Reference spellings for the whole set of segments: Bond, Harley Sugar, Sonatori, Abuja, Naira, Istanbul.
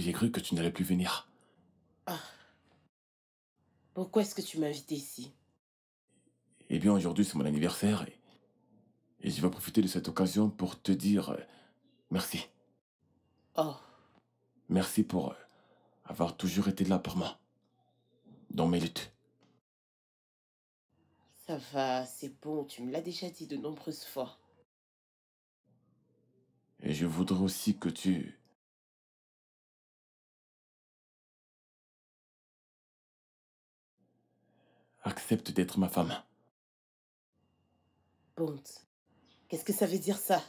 J'ai cru que tu n'allais plus venir. Ah. Pourquoi est-ce que tu m'as invité ici? Eh bien, aujourd'hui, c'est mon anniversaire et je vais profiter de cette occasion pour te dire merci. Oh. Merci pour avoir toujours été là pour moi, dans mes luttes. Ça va, c'est bon, tu me l'as déjà dit de nombreuses fois. Et je voudrais aussi que tu... acceptes d'être ma femme. Bond, qu'est-ce que ça veut dire ça?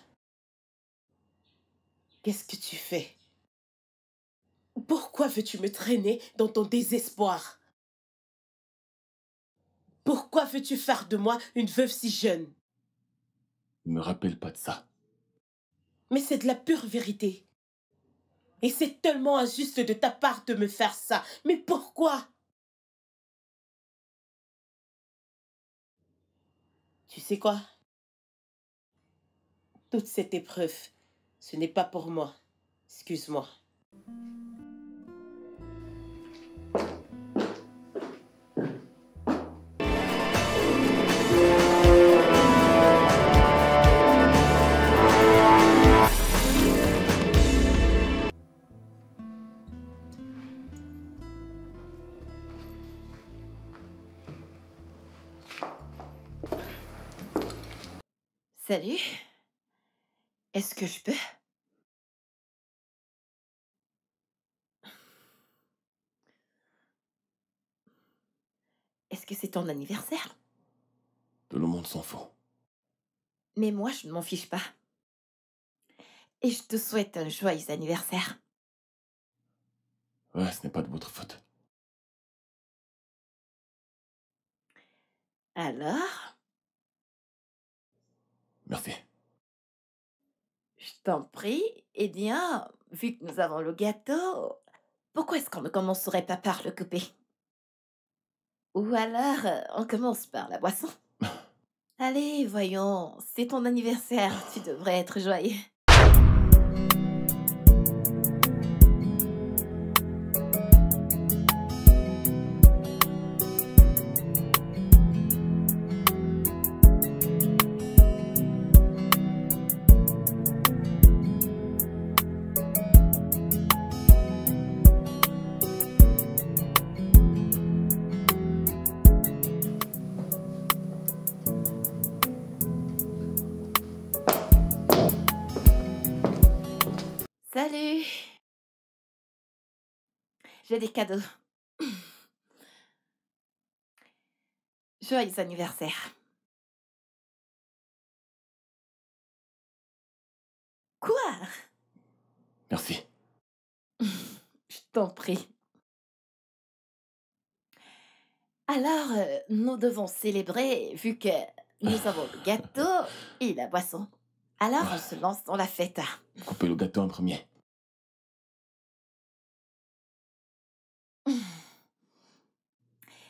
Qu'est-ce que tu fais? Pourquoi veux-tu me traîner dans ton désespoir? Pourquoi veux-tu faire de moi une veuve si jeune? Ne me rappelle pas de ça. Mais c'est de la pure vérité. Et c'est tellement injuste de ta part de me faire ça. Mais pourquoi? Tu sais quoi? Toute cette épreuve, ce n'est pas pour moi. Excuse-moi. Salut. Est-ce que je peux? Est-ce que c'est ton anniversaire? Tout le monde s'en fout. Mais moi, je ne m'en fiche pas. Et je te souhaite un joyeux anniversaire. Ouais, ce n'est pas de votre faute. Alors? Merci. Je t'en prie. Eh bien, vu que nous avons le gâteau, pourquoi est-ce qu'on ne commencerait pas par le couper? Ou alors, on commence par la boisson. Allez, voyons, c'est ton anniversaire, tu devrais être joyeux. Salut. J'ai des cadeaux. Joyeux anniversaire. Quoi? Merci. Je t'en prie. Alors, nous devons célébrer vu que nous avons le gâteau et la boisson. Alors, on se lance dans la fête. Coupez le gâteau en premier.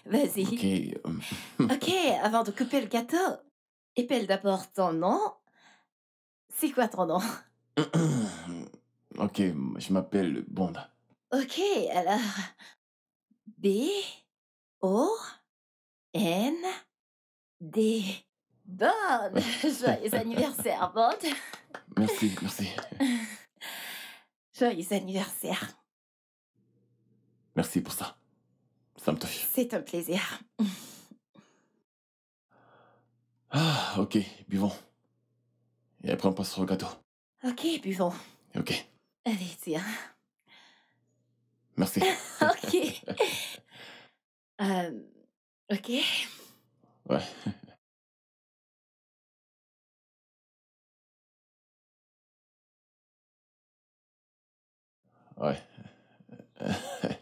Vas-y. Ok, avant de couper le gâteau, épelle d'abord ton nom. C'est quoi ton nom? Ok, je m'appelle Bond. Ok, alors... B-O-N-D. Bond! Joyeux anniversaire, Bond! Merci, merci. Joyeux anniversaire. Merci pour ça. Ça me touche. C'est un plaisir. Ah, ok, buvons. Et après, on passe sur le gâteau. Ok, buvons. Ok. Allez, tiens. Merci. Ok. Ok. Ouais. Ouais.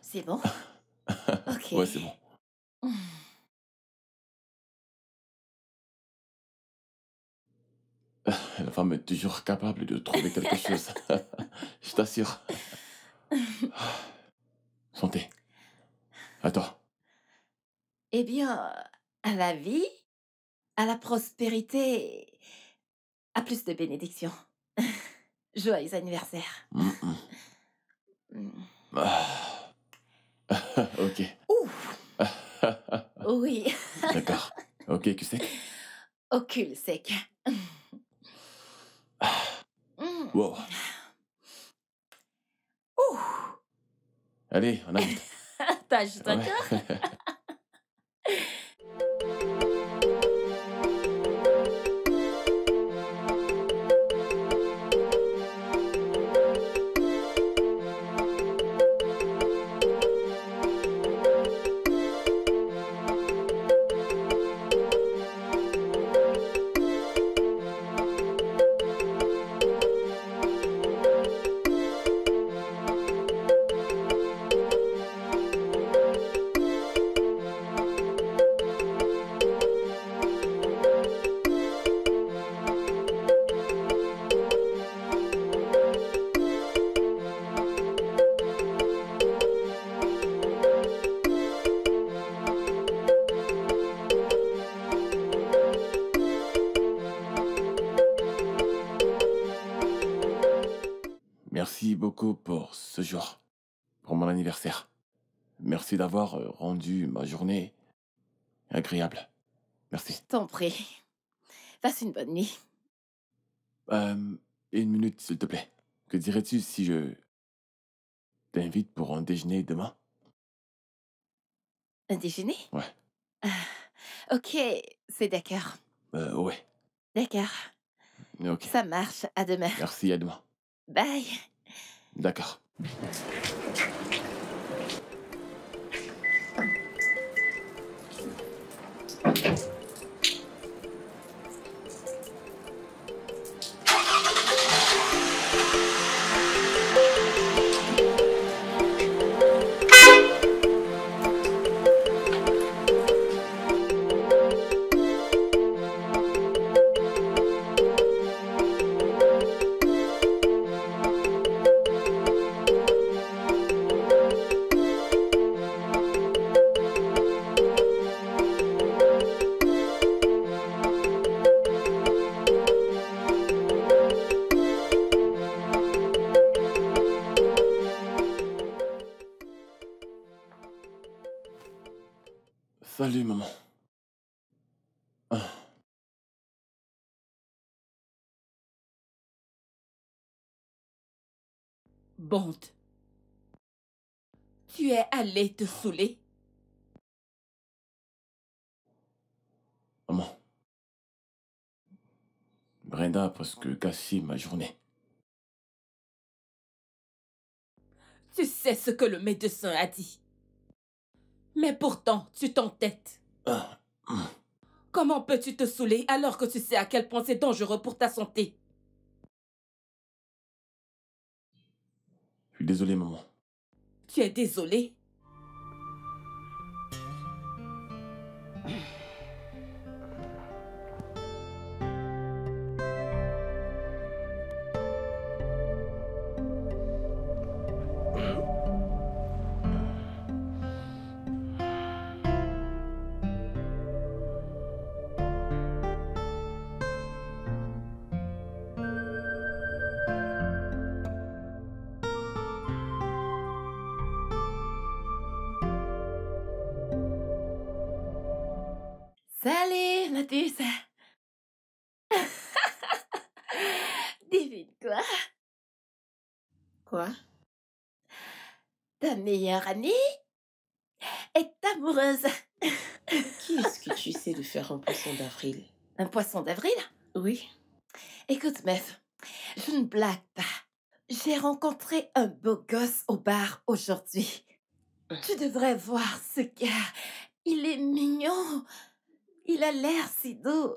C'est bon? Ok. Ouais, c'est bon. La femme est toujours capable de trouver quelque chose. Je t'assure. Santé. À toi. Eh bien, à la vie, à la prospérité, à plus de bénédictions. Joyeux anniversaire. Mm-mm. Ok. Ouf. Oui. D'accord. Ok, cul sec. Au cul sec. Wow. Ouh. Allez, on arrête. T'as juste un cœur. Pour ce jour, pour mon anniversaire. Merci d'avoir rendu ma journée agréable. Merci. Je t'en prie. Passe une bonne nuit. Une minute, s'il te plaît. Que dirais-tu si je t'invite pour un déjeuner demain? Un déjeuner? Ouais. Ok, c'est d'accord. Ouais. D'accord. Ok. Ça marche, à demain. Merci, à demain. Bye. D'accord. Salut, maman. Bond, tu es allé te saouler? Maman, Brenda a presque cassé ma journée. Tu sais ce que le médecin a dit? Mais pourtant, tu t'entêtes. Comment peux-tu te saouler alors que tu sais à quel point c'est dangereux pour ta santé? Je suis désolé, maman. Tu es désolé? Salut, Mathis. Devine quoi? Quoi? Ta meilleure amie est amoureuse. Qui est-ce que tu essaies de faire un poisson d'avril? Un poisson d'avril? Oui. Écoute, meuf, je ne blague pas. J'ai rencontré un beau gosse au bar aujourd'hui. Tu devrais voir ce gars. Il est mignon. Il a l'air si doux.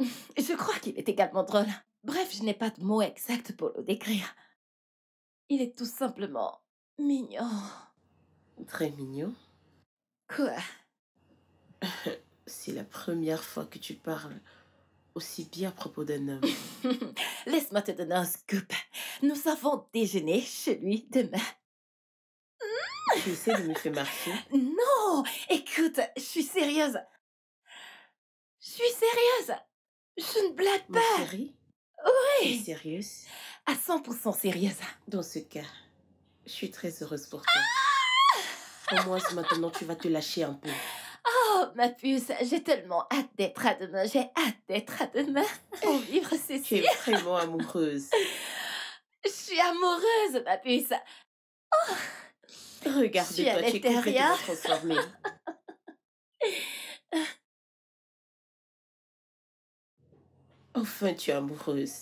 Je crois qu'il est également drôle. Bref, je n'ai pas de mots exacts pour le décrire. Il est tout simplement mignon. Très mignon. Quoi? C'est la première fois que tu parles aussi bien à propos d'un homme. Laisse-moi te donner un scoop. Nous avons déjeuné chez lui demain. Tu essaies de me faire marcher? Non! Écoute, je suis sérieuse. Je suis sérieuse. Je ne blague pas. Mon chéri? Oui. Tu es sérieuse? À 100% sérieuse. Dans ce cas, Je suis très heureuse pour toi. Au moins, maintenant, tu vas te lâcher un peu. Oh, ma puce, j'ai tellement hâte d'être à demain. J'ai hâte d'être à demain pour vivre ceci. Tu es vraiment amoureuse. Je suis amoureuse, ma puce. Oh. Regarde-toi, tu es complètement transformée. Enfin, tu es amoureuse.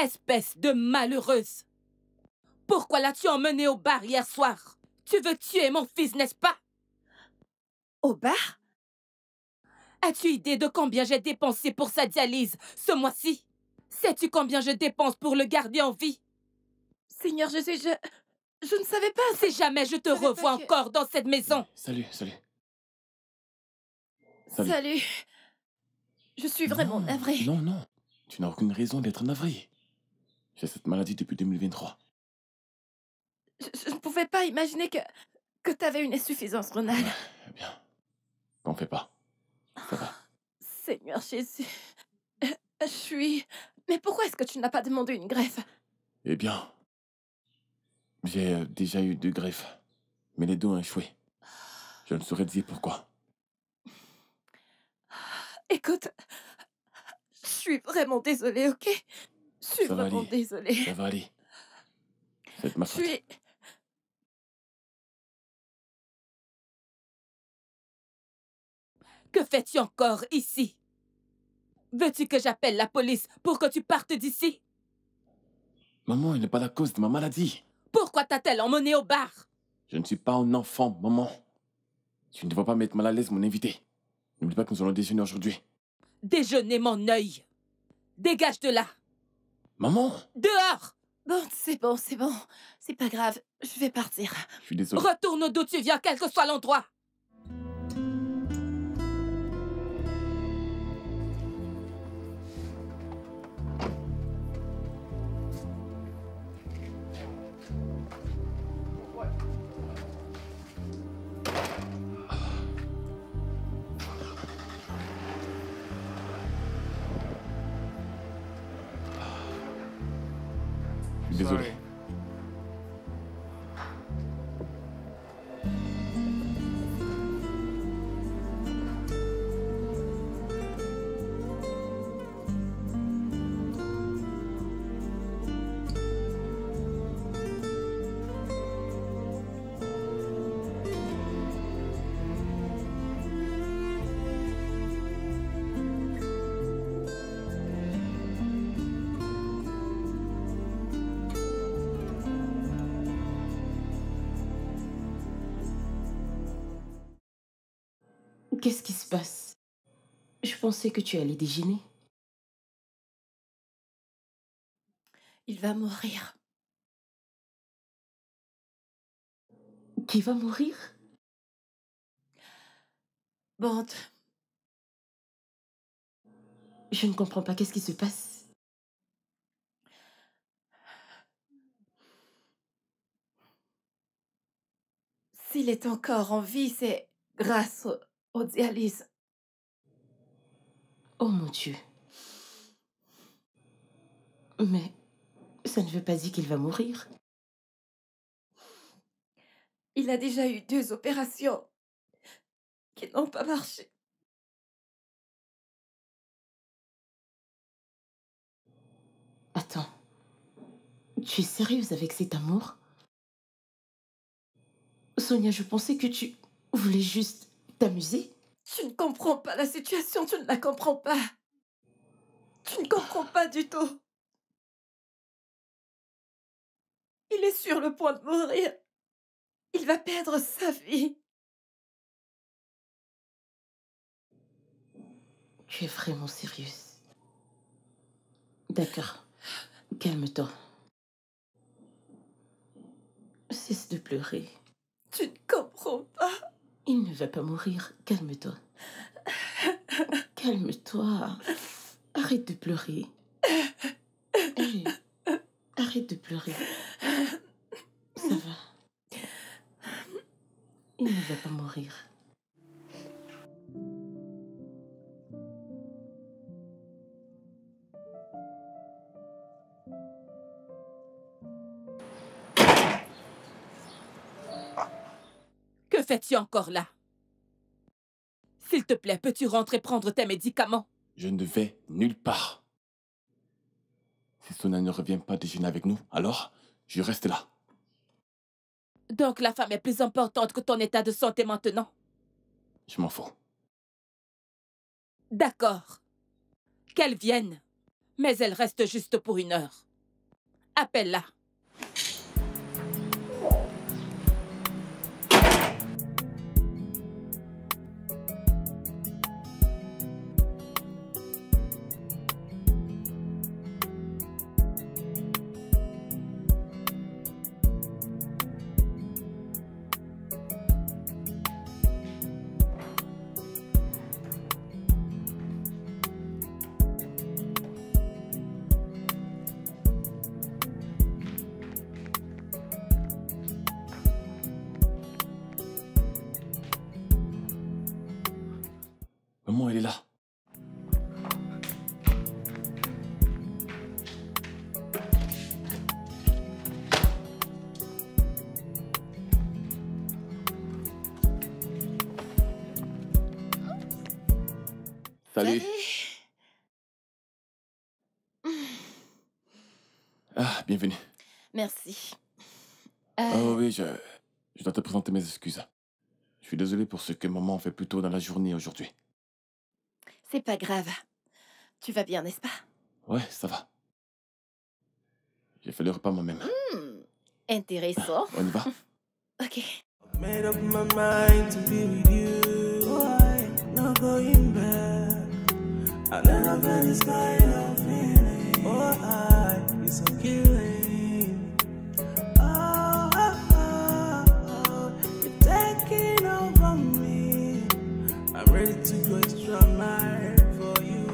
Espèce de malheureuse! Pourquoi l'as-tu emmenée au bar hier soir? Tu veux tuer mon fils, n'est-ce pas? Au bar? As-tu idée de combien j'ai dépensé pour sa dialyse ce mois-ci? Sais-tu combien je dépense pour le garder en vie? Seigneur, je ne savais pas... Si jamais je te revois encore dans cette maison... Salut. Je suis vraiment navrée. Non. Tu n'as aucune raison d'être navrée. J'ai cette maladie depuis 2023. Je ne pouvais pas imaginer que tu avais une insuffisance rénale. Eh bien, t'en fais pas. Ça va. Seigneur Jésus, je suis... Mais pourquoi est-ce que tu n'as pas demandé une greffe? Eh bien, j'ai déjà eu 2 greffes, mais les 2 ont échoué. Je ne saurais dire pourquoi. Écoute, je suis vraiment désolée, ok? Je suis vraiment désolée. Ça va aller. C'est ma faute. Que fais-tu encore ici? Veux-tu que j'appelle la police pour que tu partes d'ici? Maman, il n'est pas la cause de ma maladie. Pourquoi t'a-t-elle emmenée au bar? Je ne suis pas un enfant, maman. Tu ne dois pas mettre mal à l'aise mon invité. N'oublie pas que nous allons déjeuner aujourd'hui. Déjeuner, mon œil. Dégage de là. Maman! Dehors! Bon, c'est bon. C'est pas grave, je vais partir. Je suis désolée. Retourne d'où tu viens, quel que soit l'endroit. Désolé. Qu'est-ce qui se passe? Je pensais que tu allais déjeuner. Il va mourir. Qui va mourir? Bond. Je ne comprends pas. Qu'est-ce qui se passe? S'il est encore en vie, c'est grâce au... dialyse. Oh mon Dieu. Mais ça ne veut pas dire qu'il va mourir. Il a déjà eu 2 opérations qui n'ont pas marché. Attends. Tu es sérieuse avec cet amour? Sonia, je pensais que tu voulais juste... t'amuser? Tu ne comprends pas la situation, tu ne la comprends pas. Tu ne comprends pas du tout. Il est sur le point de mourir. Il va perdre sa vie. Tu es vraiment sérieuse. D'accord. Calme-toi. Cesse de pleurer. Tu ne comprends pas. Il ne va pas mourir. Calme-toi. Calme-toi. Arrête de pleurer. Allez. Arrête de pleurer. Ça va. Il ne va pas mourir. Que fais-tu encore là? S'il te plaît, peux-tu rentrer prendre tes médicaments? Je ne vais nulle part. Si Sona ne revient pas déjeuner avec nous, alors je reste là. Donc la femme est plus importante que ton état de santé maintenant? Je m'en fous. D'accord. Qu'elle vienne, mais elle reste juste pour une heure. Appelle-la. Salut. Ah, bienvenue. Merci. Oh oui, je dois te présenter mes excuses. Je suis désolée pour ce que maman fait plus tôt dans la journée aujourd'hui. C'est pas grave. Tu vas bien, n'est-ce pas? Ouais, ça va. J'ai fait le repas moi-même. Intéressant. On y va? Ok. Made up my mind to be with you. Why not going back? I never felt this kind of feeling. Oh, I, it's a killing. Oh, oh, oh, oh, you're taking over me. I'm ready to go extra mile for you,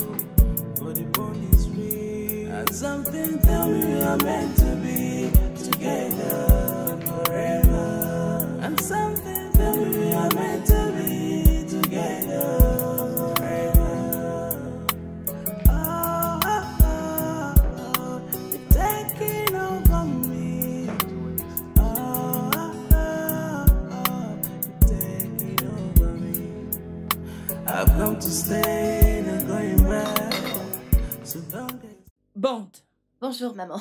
for the bond is real. And something tell me we are meant to be together forever. And something tell me we are meant to be together. Bond. Bonjour, maman.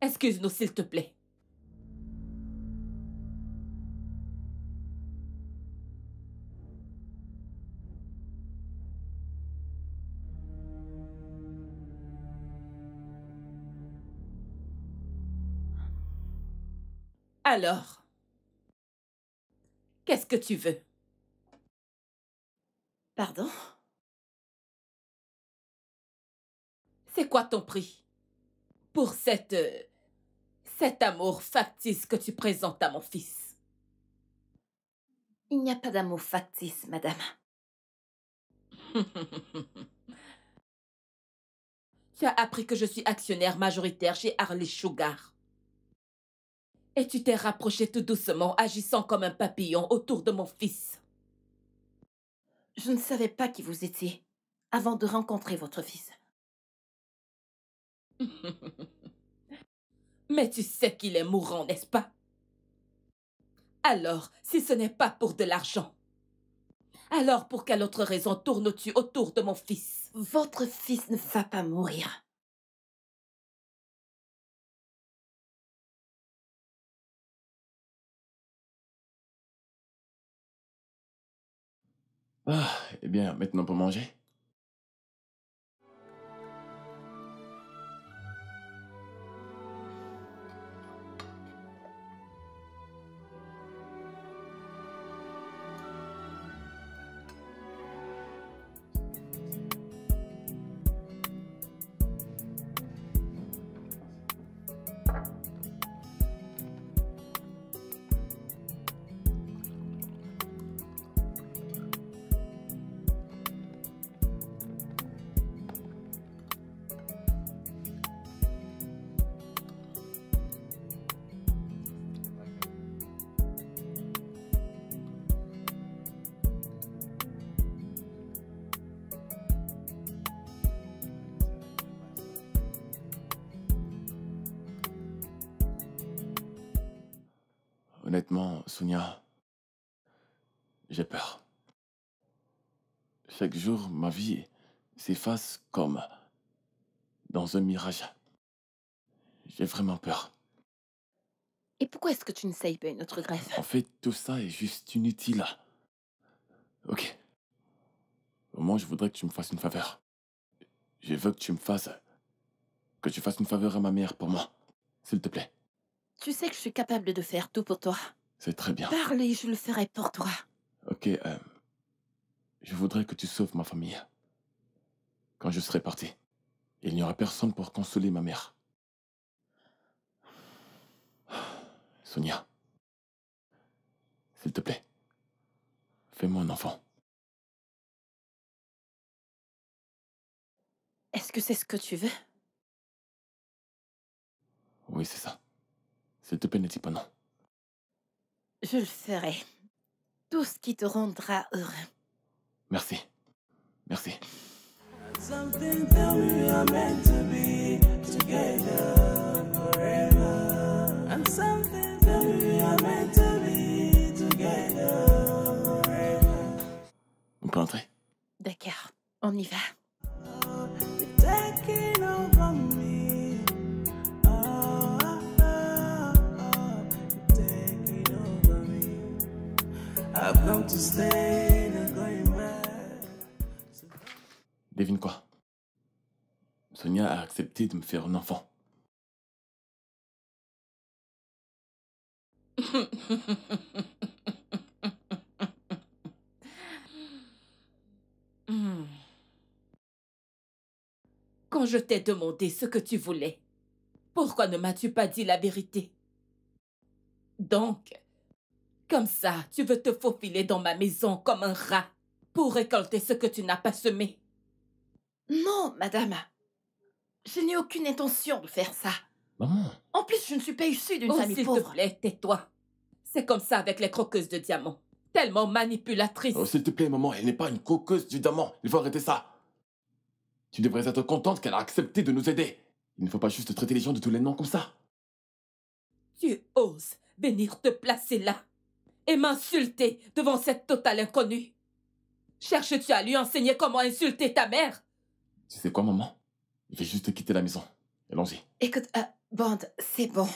Excuse-nous, s'il te plaît. Alors, qu'est-ce que tu veux? Pardon? C'est quoi ton prix pour cet amour factice que tu présentes à mon fils? Il n'y a pas d'amour factice, madame. Tu as appris que je suis actionnaire majoritaire chez Harley Sugar. Et tu t'es rapproché tout doucement, agissant comme un papillon autour de mon fils. Je ne savais pas qui vous étiez avant de rencontrer votre fils. Mais tu sais qu'il est mourant, n'est-ce pas? Alors, si ce n'est pas pour de l'argent, alors pour quelle autre raison tournes-tu autour de mon fils? Votre fils ne va pas mourir. Ah, eh bien, maintenant pour manger. Honnêtement, Sonia, j'ai peur. Chaque jour, ma vie s'efface comme dans un mirage. J'ai vraiment peur. Et pourquoi est-ce que tu n'essayes pas une autre greffe? En fait, tout ça est juste inutile. Ok. Au moins, je voudrais que tu me fasses une faveur. Je veux que tu me fasses... que tu fasses une faveur à ma mère pour moi. S'il te plaît. Tu sais que je suis capable de faire tout pour toi. C'est très bien. Parle et je le ferai pour toi. Ok, je voudrais que tu sauves ma famille. Quand je serai parti, il n'y aura personne pour consoler ma mère. Sonia, s'il te plaît, fais-moi un enfant. Est-ce que c'est ce que tu veux? Oui, c'est ça. S'il te plaît, ne dis pas non. Je le ferai. Tout ce qui te rendra heureux. Merci. Merci. Something that we are meant to be together forever. And something that we are meant to be together forever. On peut entrer? D'accord, on y va. Devine quoi? Sonia a accepté de me faire un enfant. Quand je t'ai demandé ce que tu voulais, pourquoi ne m'as-tu pas dit la vérité? Donc... comme ça, tu veux te faufiler dans ma maison comme un rat pour récolter ce que tu n'as pas semé. Non, madame. Je n'ai aucune intention de faire ça. Maman. En plus, je ne suis pas issue d'une famille pauvre. Oh, s'il te plaît, tais-toi. C'est comme ça avec les croqueuses de diamants. Tellement manipulatrices. Oh, s'il te plaît, maman, elle n'est pas une croqueuse du diamant. Il faut arrêter ça. Tu devrais être contente qu'elle a accepté de nous aider. Il ne faut pas juste traiter les gens de tous les noms comme ça. Tu oses venir te placer là et m'insulter devant cette totale inconnue. Cherches-tu à lui enseigner comment insulter ta mère? Tu sais quoi, maman? Je vais juste quitter la maison. Allons-y. Écoute, Bond, c'est bon.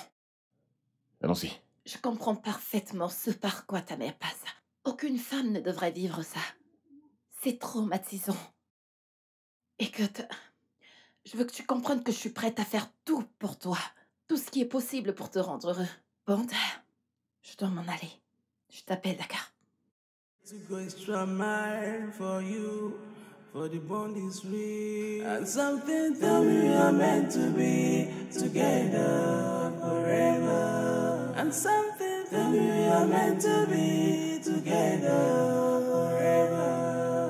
Allons-y. Je comprends parfaitement ce par quoi ta mère passe. Aucune femme ne devrait vivre ça. C'est traumatisant. Écoute, je veux que tu comprennes que je suis prête à faire tout pour toi. Tout ce qui est possible pour te rendre heureux. Bond, je dois m'en aller. Je t'appelle, d'accord? To go extra mile for you, for the bond is real. And something that we are meant to be together forever. And something that we are meant to be together forever.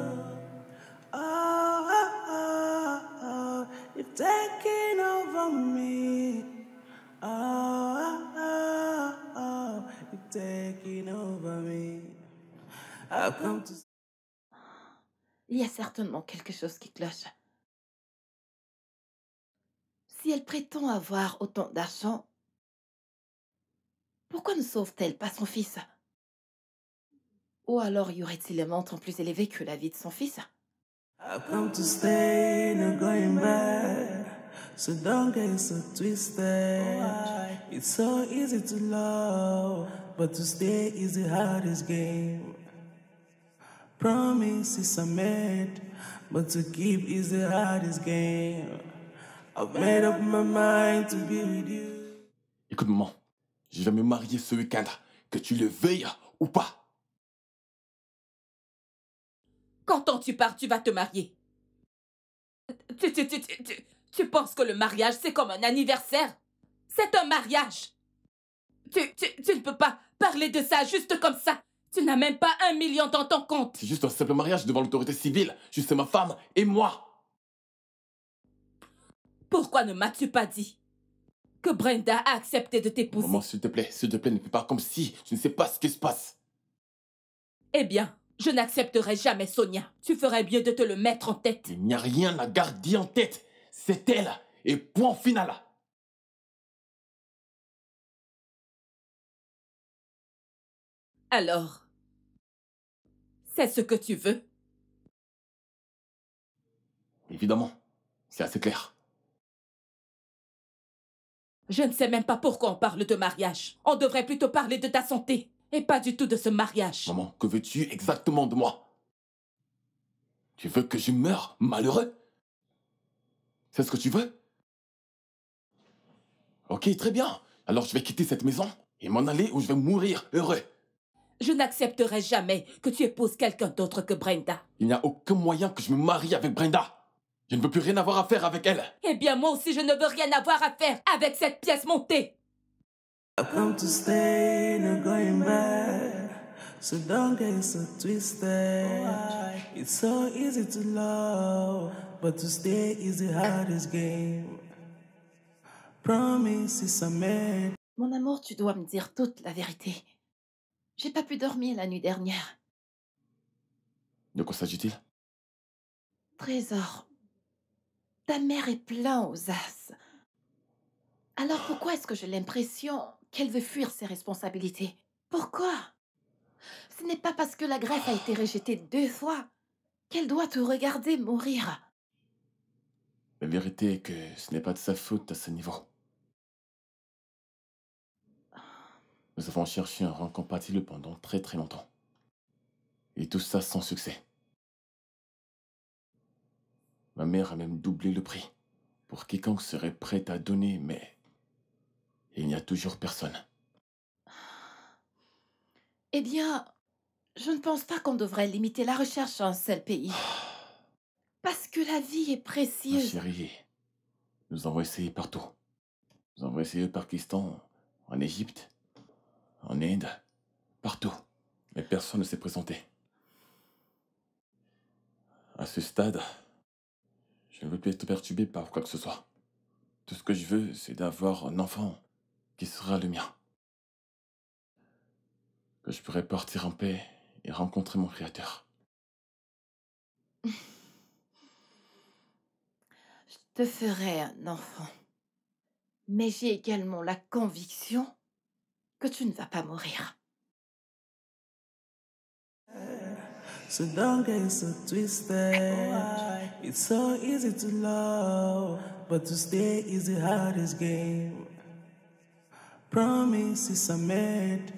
Oh, oh, oh, oh, you've taken over me. Oh, oh, oh, oh, you've taken over me. I've come to... Il y a certainement quelque chose qui cloche. Si elle prétend avoir autant d'argent, pourquoi ne sauve-t-elle pas son fils? Ou alors y aurait-il un montant plus élevé que la vie de son fils? I've come to stay, no going back. So don't get so twisted. It's so easy to love, but to stay is the hardest game. Promises I made, but to keep is the hardest game. I've made up my mind to be with you. Écoute maman, je vais me marier ce week-end, que tu le veuilles ou pas. Quand tu pars, tu vas te marier. Tu penses que le mariage, c'est comme un anniversaire? C'est un mariage. Tu ne peux pas parler de ça juste comme ça. Tu n'as même pas 1 million dans ton compte. C'est juste un simple mariage devant l'autorité civile. Juste ma femme et moi. Pourquoi ne m'as-tu pas dit que Brenda a accepté de t'épouser? Maman, s'il te plaît, ne fais pas comme si tu ne sais pas ce qui se passe. Eh bien, je n'accepterai jamais Sonia. Tu ferais mieux de te le mettre en tête. Il n'y a rien à garder en tête. C'est elle et point final. Alors, c'est ce que tu veux? Évidemment, c'est assez clair. Je ne sais même pas pourquoi on parle de mariage. On devrait plutôt parler de ta santé et pas du tout de ce mariage. Maman, que veux-tu exactement de moi? Tu veux que je meure malheureux? C'est ce que tu veux? Ok, très bien. Alors je vais quitter cette maison et m'en aller où je vais mourir heureux. Je n'accepterai jamais que tu épouses quelqu'un d'autre que Brenda. Il n'y a aucun moyen que je me marie avec Brenda. Je ne veux plus rien avoir à faire avec elle. Eh bien, moi aussi, je ne veux rien avoir à faire avec cette pièce montée. I come to stay, no going back. So don't get so twisted. It's so easy to love, but to stay is the hardest game. Promises I made. Mon amour, tu dois me dire toute la vérité. J'ai pas pu dormir la nuit dernière. De quoi s'agit-il? Trésor, ta mère est plein aux as. Alors pourquoi est-ce que j'ai l'impression qu'elle veut fuir ses responsabilités? Pourquoi? Ce n'est pas parce que la Grèce a été rejetée 2 fois qu'elle doit te regarder mourir. La vérité est que ce n'est pas de sa faute à ce niveau. Nous avons cherché un rang compatible pendant très longtemps. Et tout ça sans succès. Ma mère a même doublé le prix pour quiconque serait prêt à donner, mais il n'y a toujours personne. Eh bien, je ne pense pas qu'on devrait limiter la recherche à un seul pays. Parce que la vie est précieuse. Ma chérie, nous avons essayé partout. Nous avons essayé au Pakistan, en Égypte, en Inde, partout, mais personne ne s'est présenté. À ce stade, je ne veux plus être perturbé par quoi que ce soit. Tout ce que je veux, c'est d'avoir un enfant qui sera le mien. Que je pourrai partir en paix et rencontrer mon créateur. Je te ferai un enfant, mais j'ai également la conviction que tu ne vas pas mourir. So don't get so twisted. It's so easy to love, but to stay is the hardest game. Promises I made,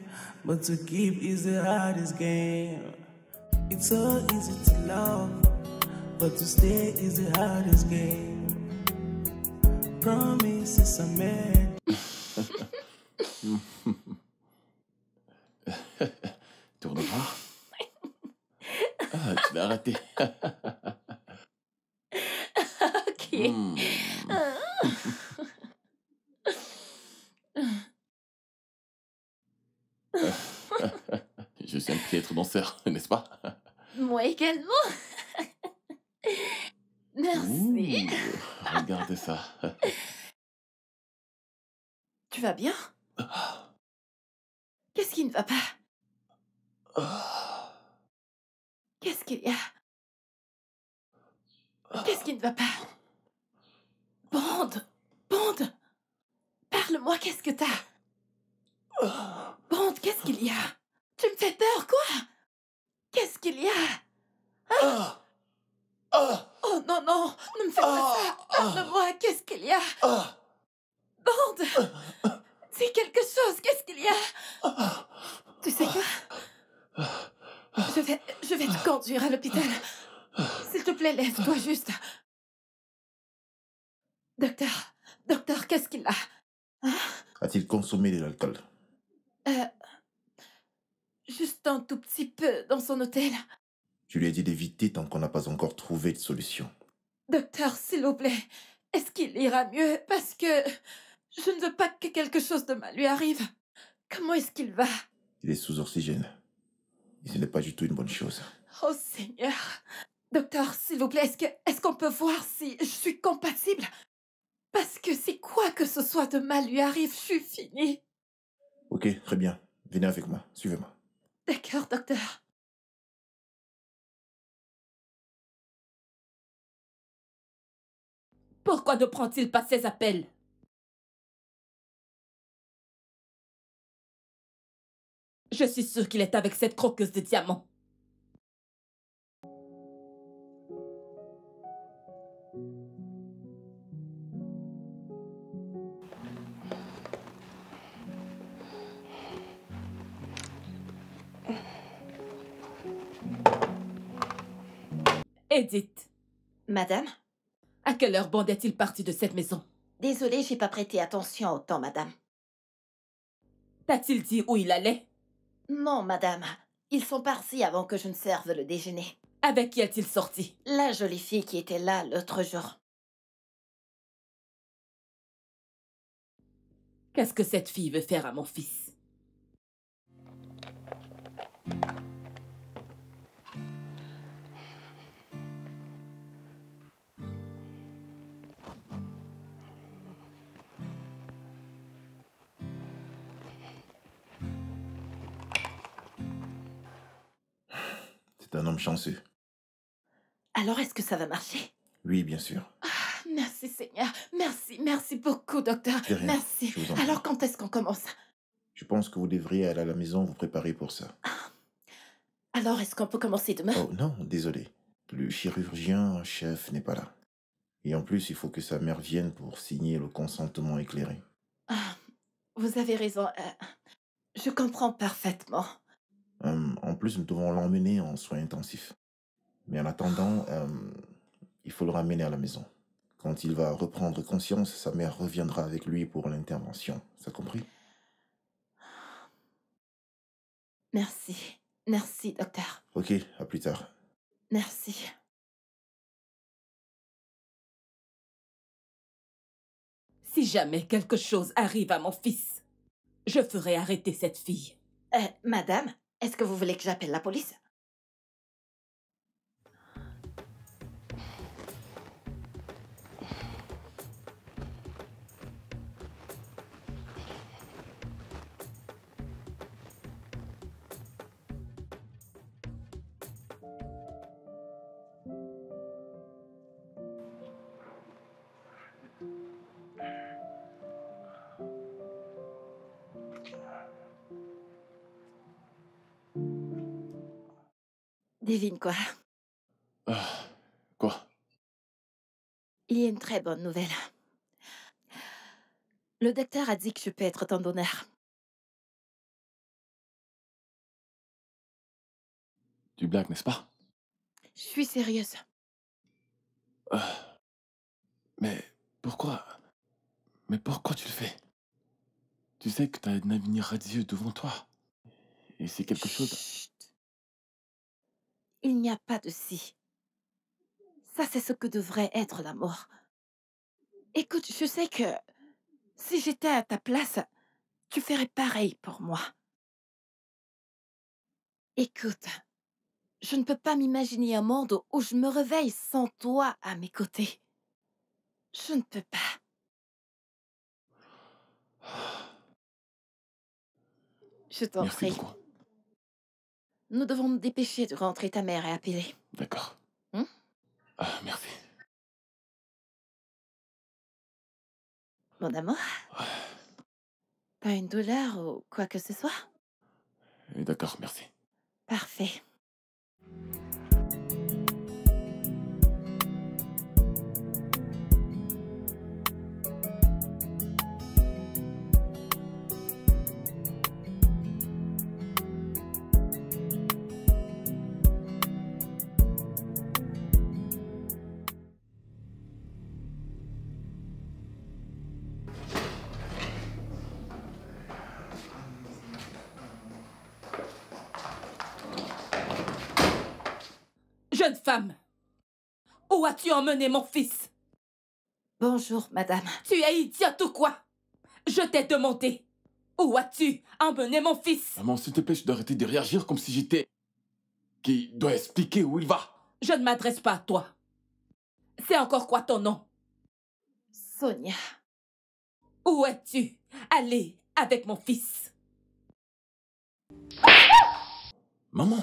but to keep is the hardest game. It's so easy to love, but to stay is the hardest game. Promises I made. Tourne voir. Ah, tu l'as raté. Ok. Je suis un piètre danseur, n'est-ce pas? Moi également. Merci. Ouh, regardez ça. Tu vas bien? Qu'est-ce qui ne va pas? Qu'est-ce qu'il y a? Qu'est-ce qui ne va pas? Bond, parle-moi, qu'est-ce que t'as? Bond, qu'est-ce qu'il y a? Tu me fais peur, quoi? Qu'est-ce qu'il y a? Hein? Oh non, non, ne me fais pas ça. Parle-moi, qu'est-ce qu'il y a? Bond, c'est quelque chose, qu'est-ce qu'il y a? Tu sais quoi? Je vais te conduire à l'hôpital. S'il te plaît, lève-toi juste. Docteur, qu'est-ce qu'il a? A-t-il consommé de l'alcool? Juste un tout petit peu dans son hôtel. Je lui ai dit d'éviter tant qu'on n'a pas encore trouvé de solution. Docteur, s'il vous plaît, est-ce qu'il ira mieux? Parce que je ne veux pas que quelque chose de mal lui arrive. Comment est-ce qu'il va? Il est sous oxygène. Et ce n'est pas du tout une bonne chose. Oh Seigneur! Docteur, s'il vous plaît, est-ce qu'on peut voir si je suis compatible? Parce que si quoi que ce soit de mal lui arrive, je suis finie. Ok, très bien. Venez avec moi, suivez-moi. D'accord, docteur. Pourquoi ne prend-il pas ses appels? Je suis sûre qu'il est avec cette croqueuse de diamants. Edith. Madame? À quelle heure Bond est-il parti de cette maison? Désolée, j'ai pas prêté attention au temps, madame. T'a-t-il dit où il allait? Non, madame. Ils sont partis avant que je ne serve le déjeuner. Avec qui est-il sorti? La jolie fille qui était là l'autre jour. Qu'est-ce que cette fille veut faire à mon fils? C'est un homme chanceux. Alors, est-ce que ça va marcher? Oui, bien sûr. Ah, merci, Seigneur. Merci beaucoup, docteur. Merci. Alors, quand est-ce qu'on commence? Je pense que vous devriez aller à la maison vous préparer pour ça. Alors, est-ce qu'on peut commencer demain? Oh, non, désolé. Le chirurgien-chef n'est pas là. Et en plus, il faut que sa mère vienne pour signer le consentement éclairé. Ah, vous avez raison. Je comprends parfaitement. En plus, nous devons l'emmener en soins intensifs. Mais en attendant, il faut le ramener à la maison. Quand il va reprendre conscience, sa mère reviendra avec lui pour l'intervention. Ça compris? Merci. Merci, docteur. Ok, à plus tard. Merci. Si jamais quelque chose arrive à mon fils, je ferai arrêter cette fille. Madame? Est-ce que vous voulez que j'appelle la police? Devine quoi? Quoi? Il y a une très bonne nouvelle. Le docteur a dit que je peux être ton donneur. Tu blagues, n'est-ce pas? Je suis sérieuse. Mais pourquoi? Mais pourquoi tu le fais? Tu sais que tu as un avenir radieux devant toi. Et c'est quelque chose... Chut. Il n'y a pas de si. Ça, c'est ce que devrait être l'amour. Écoute, je sais que si j'étais à ta place, tu ferais pareil pour moi. Écoute, je ne peux pas m'imaginer un monde où je me réveille sans toi à mes côtés. Je ne peux pas. Je t'en prie. Nous devons nous dépêcher de rentrer ta mère et appeler. D'accord. Merci. Mon amour, t'as une douleur ou quoi que ce soit? D'accord, merci. Parfait. jeune femme, où as-tu emmené mon fils? Bonjour, madame. Tu es idiote ou quoi? Je t'ai demandé, où as-tu emmené mon fils? Maman, s'il te plaît, je dois arrêter de réagir comme si j'étais... qui doit expliquer où il va. Je ne m'adresse pas à toi. C'est encore quoi ton nom? Sonia. Où es-tu allée avec mon fils? Maman,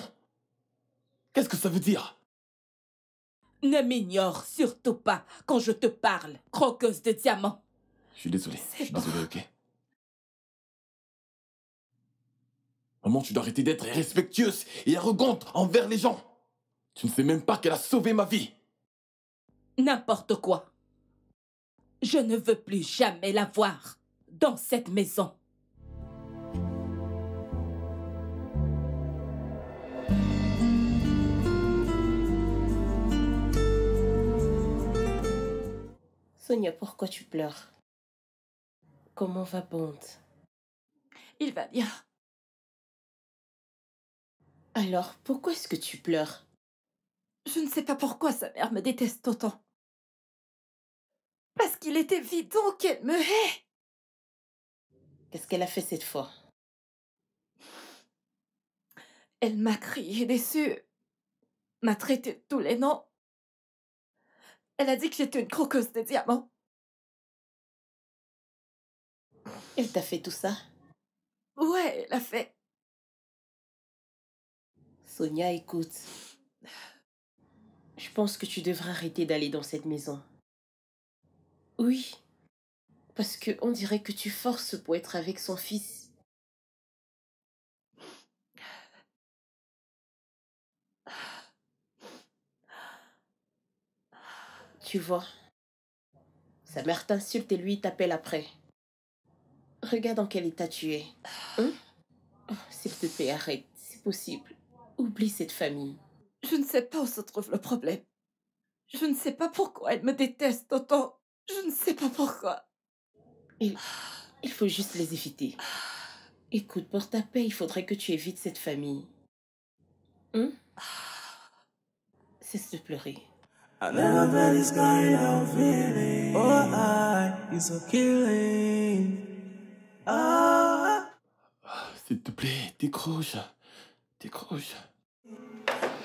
qu'est-ce que ça veut dire? Ne m'ignore surtout pas quand je te parle, croqueuse de diamants. Je suis désolé, je suis désolé, ok? Maman, tu dois arrêter d'être irrespectueuse et arrogante envers les gens. Tu ne sais même pas qu'elle a sauvé ma vie. N'importe quoi. Je ne veux plus jamais la voir dans cette maison. Sonia, pourquoi tu pleures? Comment va Bond? Il va bien. Alors, pourquoi est-ce que tu pleures? Je ne sais pas pourquoi sa mère me déteste autant. Parce qu'il est évident qu'elle me hait. Qu'est-ce qu'elle a fait cette fois? Elle m'a crié déçue, m'a traité de tous les noms. Elle a dit que j'étais une croqueuse de diamants. Elle t'a fait tout ça? Ouais, elle a fait. Sonia, écoute. Je pense que tu devrais arrêter d'aller dans cette maison. Oui, parce qu'on dirait que tu forces pour être avec son fils. Tu vois, sa mère t'insulte et lui t'appelle après. Regarde en quel état tu es. Hein? Oh, s'il te plaît, arrête, c'est possible. Oublie cette famille. Je ne sais pas où se trouve le problème. Je ne sais pas pourquoi elle me déteste autant. Je ne sais pas pourquoi. Il faut juste les éviter. Écoute, pour ta paix, il faudrait que tu évites cette famille. Hein? Cesse de pleurer. I never felt this kind of feeling. Oh, it's a killing. Ah. S'il te plaît, décroche. Décroche.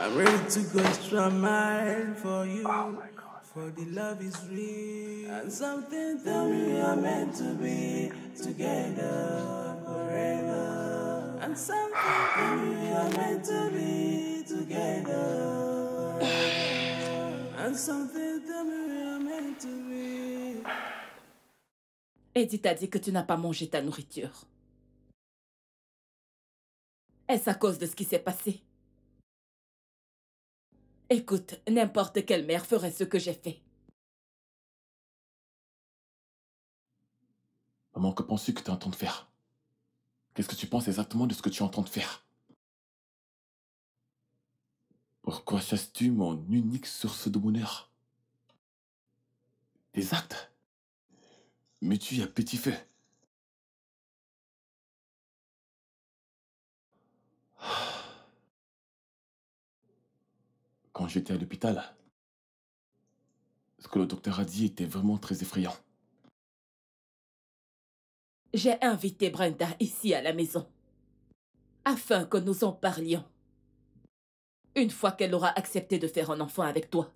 I'm ready to go extra mile for you. Oh my God. For the love is real. And something that we are meant to be together forever. And something that we are meant to be together. And something that we are meant to be. Eddie t'a dit que tu n'as pas mangé ta nourriture. Est-ce à cause de ce qui s'est passé? Écoute, n'importe quelle mère ferait ce que j'ai fait. Maman, que penses-tu que tu es en train de faire? Qu'est-ce que tu penses exactement de ce que tu es en train de faire? Pourquoi chasses-tu mon unique source de bonheur? Tes actes? Mais tu es à petit feu. Quand j'étais à l'hôpital, ce que le docteur a dit était vraiment très effrayant. J'ai invité Brenda ici à la maison, afin que nous en parlions. Une fois qu'elle aura accepté de faire un enfant avec toi,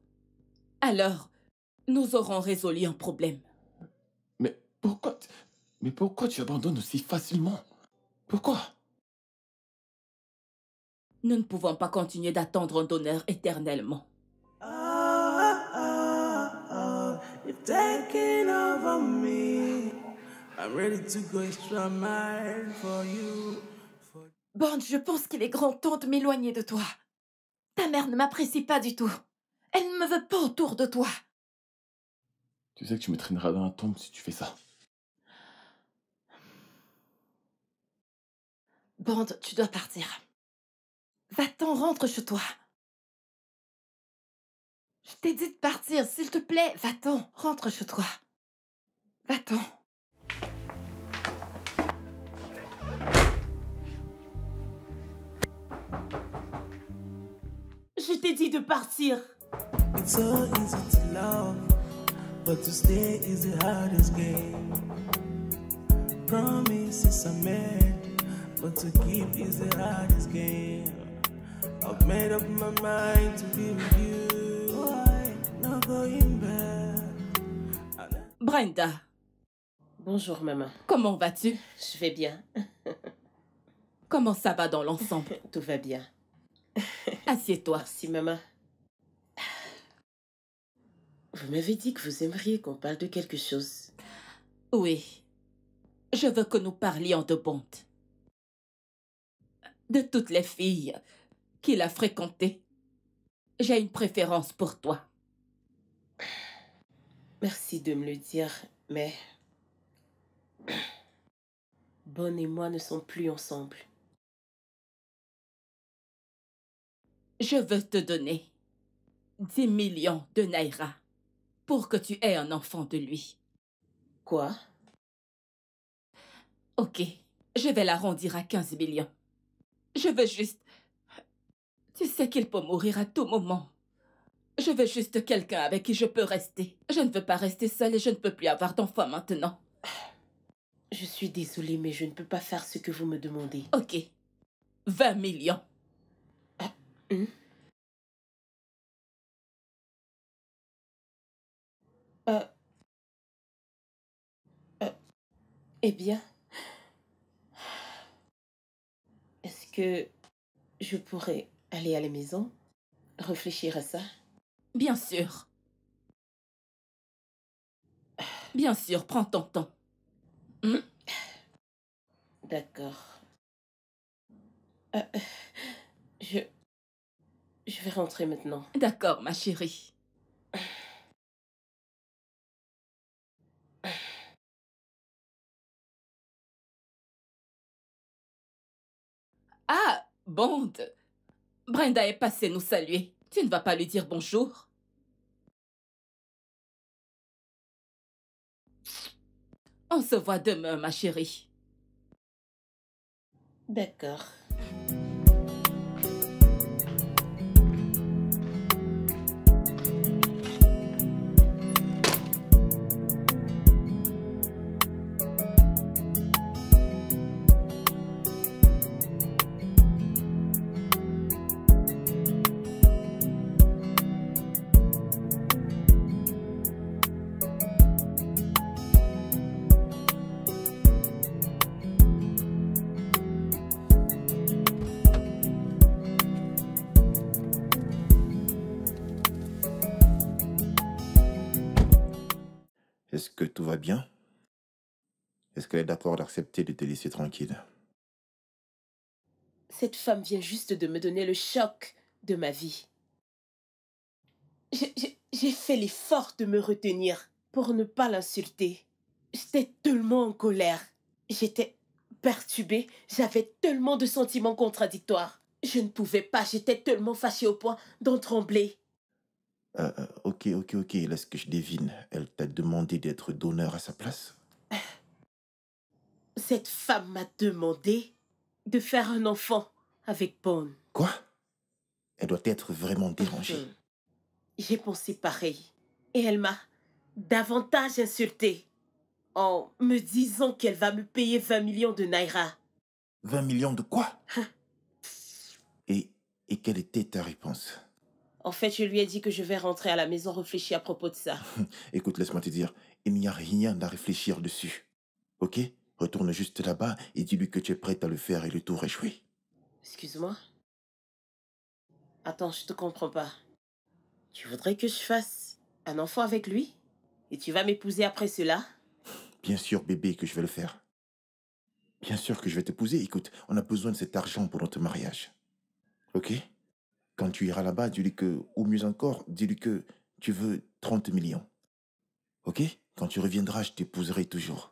alors nous aurons résolu un problème. Mais pourquoi tu abandonnes aussi facilement? Pourquoi? Nous ne pouvons pas continuer d'attendre un donneur éternellement. Bond, je pense qu'il est grand temps de m'éloigner de toi. Ta mère ne m'apprécie pas du tout. Elle ne me veut pas autour de toi. Tu sais que tu me traîneras dans la tombe si tu fais ça. Bond, tu dois partir. Va-t'en, rentre chez toi. Je t'ai dit de partir, s'il te plaît. Va-t'en, rentre chez toi. Va-t'en. Je t'ai dit de partir. It's so easy to love, but to stay is the hardest game. Promises are made, but to keep is the hardest game. I've made up my mind to be with you. Why not going back? Brenda. Bonjour maman. Comment vas-tu? Je vais bien. Comment ça va dans l'ensemble? Tout va bien. Assieds-toi. Merci maman. Vous m'avez dit que vous aimeriez qu'on parle de quelque chose. Oui. Je veux que nous parlions de Bond. De toutes les filles qu'il a fréquentées. J'ai une préférence pour toi. Merci de me le dire, mais... Bond et moi ne sommes plus ensemble. Je veux te donner 10 millions de Naira. Pour que tu aies un enfant de lui. Quoi? Ok, je vais l'arrondir à 15 millions. Je veux juste... Tu sais qu'il peut mourir à tout moment. Je veux juste quelqu'un avec qui je peux rester. Je ne veux pas rester seule et je ne peux plus avoir d'enfant maintenant. Je suis désolée, mais je ne peux pas faire ce que vous me demandez. Ok, 20 millions. Ah, eh bien, est-ce que je pourrais aller à la maison, réfléchir à ça? Bien sûr. Bien sûr, prends ton temps. D'accord. Je vais rentrer maintenant. D'accord, ma chérie. Ah, Bond. Brenda est passée nous saluer. Tu ne vas pas lui dire bonjour? On se voit demain, ma chérie. D'accord. Est-ce que tout va bien? Est-ce qu'elle est d'accord d'accepter de te laisser tranquille? Cette femme vient juste de me donner le choc de ma vie. J'ai fait l'effort de me retenir pour ne pas l'insulter. J'étais tellement en colère. J'étais perturbée. J'avais tellement de sentiments contradictoires. Je ne pouvais pas. J'étais tellement fâchée au point d'en trembler. Ok, laisse que je devine. Elle t'a demandé d'être donneur à sa place? Cette femme m'a demandé de faire un enfant avec Bond. Quoi? Elle doit être vraiment dérangée. J'ai pensé pareil. Et elle m'a davantage insultée en me disant qu'elle va me payer 20 millions de Naira. 20 millions de quoi? Et quelle était ta réponse? En fait, je lui ai dit que je vais rentrer à la maison réfléchir à propos de ça. Écoute, laisse-moi te dire, il n'y a rien à réfléchir dessus. Ok? Retourne juste là-bas et dis-lui que tu es prête à le faire et le tour est joué. Excuse-moi? Attends, je te comprends pas. Tu voudrais que je fasse un enfant avec lui? Et tu vas m'épouser après cela? Bien sûr, bébé, que je vais le faire. Bien sûr que je vais t'épouser. Écoute, on a besoin de cet argent pour notre mariage. Ok? Quand tu iras là-bas, dis-lui que, ou mieux encore, dis-lui que tu veux 30 millions. Ok? Quand tu reviendras, je t'épouserai toujours.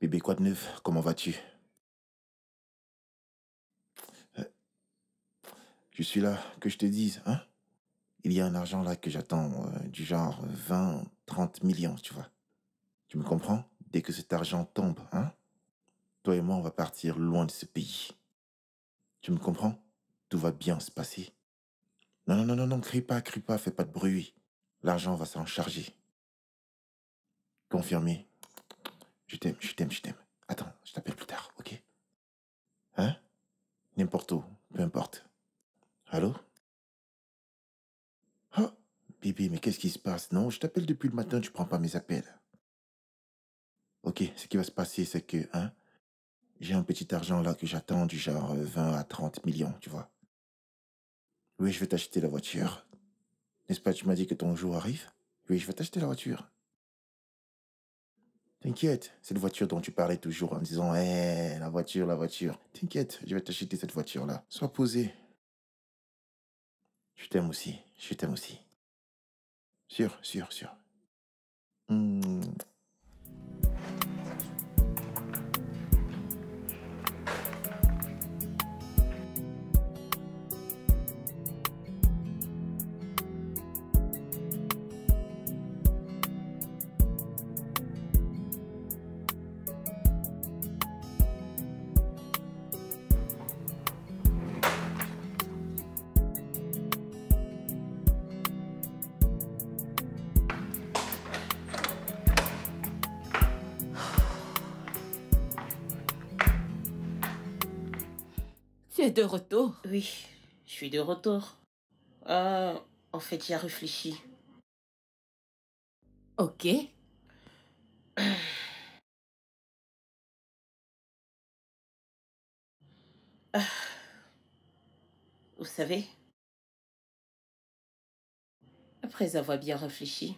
Bébé, quoi de neuf? Comment vas-tu? Je suis là, que je te dise, hein? Il y a un argent là que j'attends, du genre 20, 30 millions, tu vois. Tu me comprends? Dès que cet argent tombe, hein? Toi et moi, on va partir loin de ce pays. Tu me comprends? Tout va bien se passer. Non, non, non, non, non, crie pas, fais pas de bruit. L'argent va s'en charger. Confirmé. Je t'aime, je t'aime, je t'aime. Attends, je t'appelle plus tard, ok? Hein? N'importe où, peu importe. Allô? Oh, bébé, mais qu'est-ce qui se passe? Non, je t'appelle depuis le matin, tu prends pas mes appels. Ok, ce qui va se passer, c'est que, hein, j'ai un petit argent là que j'attends, du genre 20 à 30 millions, tu vois. Oui, je vais t'acheter la voiture. N'est-ce pas, tu m'as dit que ton jour arrive? Oui, je vais t'acheter la voiture. T'inquiète, cette voiture dont tu parlais toujours en me disant « Hé, la voiture, la voiture ». T'inquiète, je vais t'acheter cette voiture-là. Sois posé. Je t'aime aussi, je t'aime aussi. Sûr, sûr, sûr. Mmh. De retour? Oui, je suis de retour. En fait, j'ai réfléchi. Ok. Vous savez, après avoir bien réfléchi,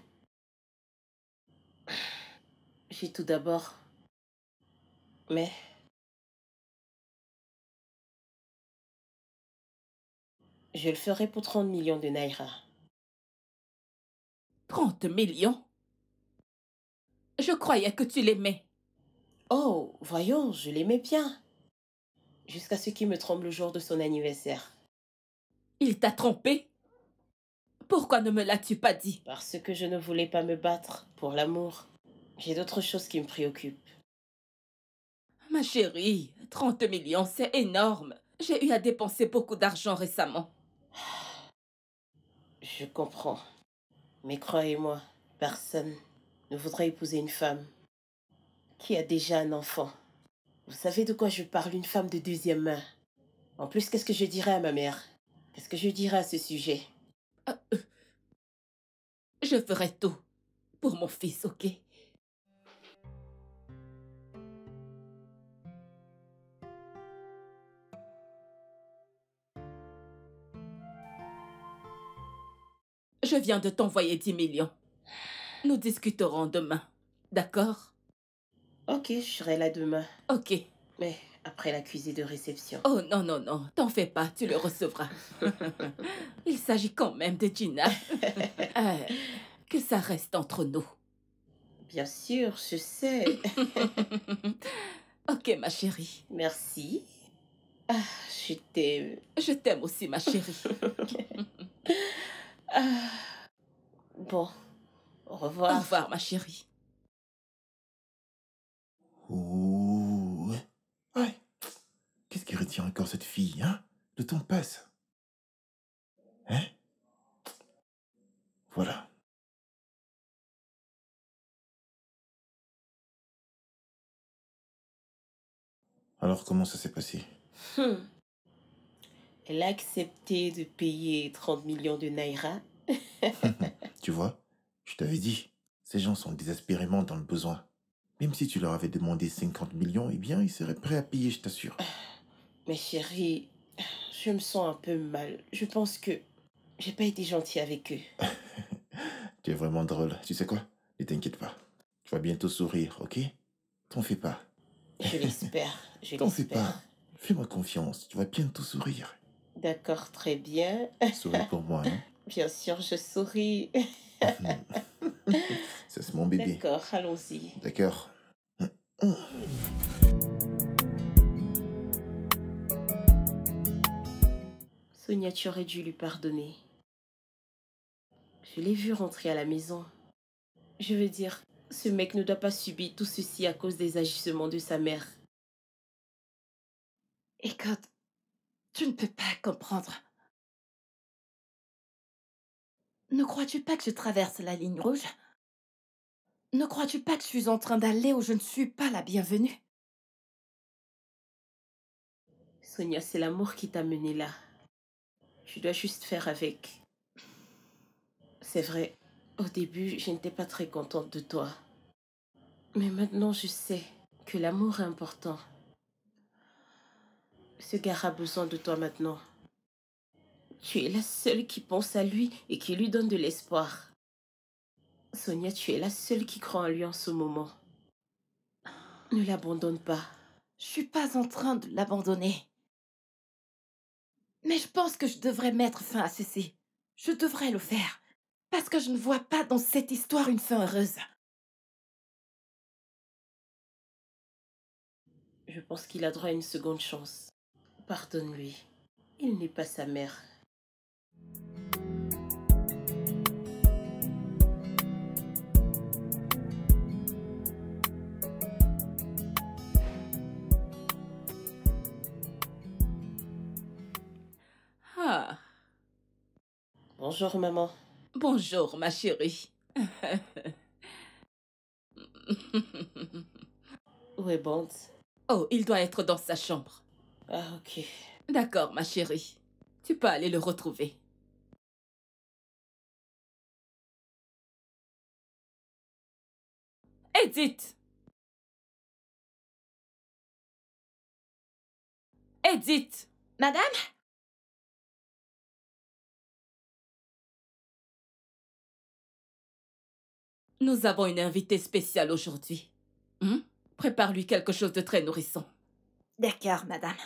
j'ai tout d'abord... Mais... Je le ferai pour 30 millions de Naira. 30 millions? Je croyais que tu l'aimais. Oh, voyons, je l'aimais bien. Jusqu'à ce qu'il me trompe le jour de son anniversaire. Il t'a trompé? Pourquoi ne me l'as-tu pas dit? Parce que je ne voulais pas me battre pour l'amour. J'ai d'autres choses qui me préoccupent. Ma chérie, 30 millions, c'est énorme. J'ai eu à dépenser beaucoup d'argent récemment. Je comprends. Mais croyez-moi, personne ne voudrait épouser une femme qui a déjà un enfant. Vous savez de quoi je parle, une femme de deuxième main. En plus, qu'est-ce que je dirais à ma mère? Qu'est-ce que je dirais à ce sujet? Je ferai tout pour mon fils, ok? Je viens de t'envoyer 10 millions. Nous discuterons demain, d'accord? Ok, je serai là demain. Ok. Mais après l'accusé de réception. Oh non, non, non, t'en fais pas, tu le recevras. Il s'agit quand même de Gina. Que ça reste entre nous. Bien sûr, je sais. Ok, ma chérie. Merci. Ah, je t'aime. Je t'aime aussi, ma chérie. Bon, au revoir. Au revoir, ma chérie. Ouh, ouais. Ouais. Qu'est-ce qui retient encore cette fille, hein? Le temps passe. Hein? Voilà. Alors, comment ça s'est passé? Elle a accepté de payer 30 millions de Naira. Tu vois, je t'avais dit, ces gens sont désespérément dans le besoin. Même si tu leur avais demandé 50 millions, eh bien, ils seraient prêts à payer, je t'assure. Mais chérie, je me sens un peu mal. Je pense que j'ai pas été gentille avec eux. Tu es vraiment drôle. Tu sais quoi? Ne t'inquiète pas. Tu vas bientôt sourire, ok? T'en fais pas. Je l'espère. Je l'espère. T'en fais pas. Fais-moi confiance. Tu vas bientôt sourire. D'accord, très bien. Souris pour moi, hein? Bien sûr, je souris. Ça, c'est mon bébé. D'accord, allons-y. D'accord. Sonia, tu aurais dû lui pardonner. Je l'ai vu rentrer à la maison. Je veux dire, ce mec ne doit pas subir tout ceci à cause des agissements de sa mère. Écoute, tu ne peux pas comprendre. Ne crois-tu pas que je traverse la ligne rouge? Ne crois-tu pas que je suis en train d'aller où je ne suis pas la bienvenue? Sonia, c'est l'amour qui t'a menée là. Tu dois juste faire avec. C'est vrai, au début, je n'étais pas très contente de toi. Mais maintenant, je sais que l'amour est important. Ce gars a besoin de toi maintenant. Tu es la seule qui pense à lui et qui lui donne de l'espoir. Sonia, tu es la seule qui croit en lui en ce moment. Ne l'abandonne pas. Je ne suis pas en train de l'abandonner. Mais je pense que je devrais mettre fin à ceci. Je devrais le faire. Parce que je ne vois pas dans cette histoire une fin heureuse. Je pense qu'il a droit à une seconde chance. Pardonne-lui. Il n'est pas sa mère. Ah. Bonjour, maman. Bonjour, ma chérie. Où est Bond? Oh, il doit être dans sa chambre. Ah, ok. D'accord, ma chérie. Tu peux aller le retrouver. Edith! Edith! Madame? Nous avons une invitée spéciale aujourd'hui. Prépare-lui quelque chose de très nourrissant. D'accord, madame.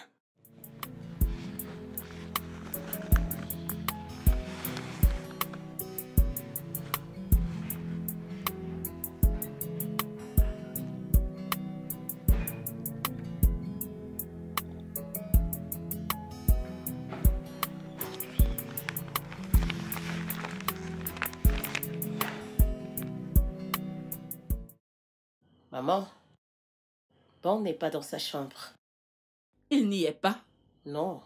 Maman, Bond n'est pas dans sa chambre. Il n'y est pas? Non.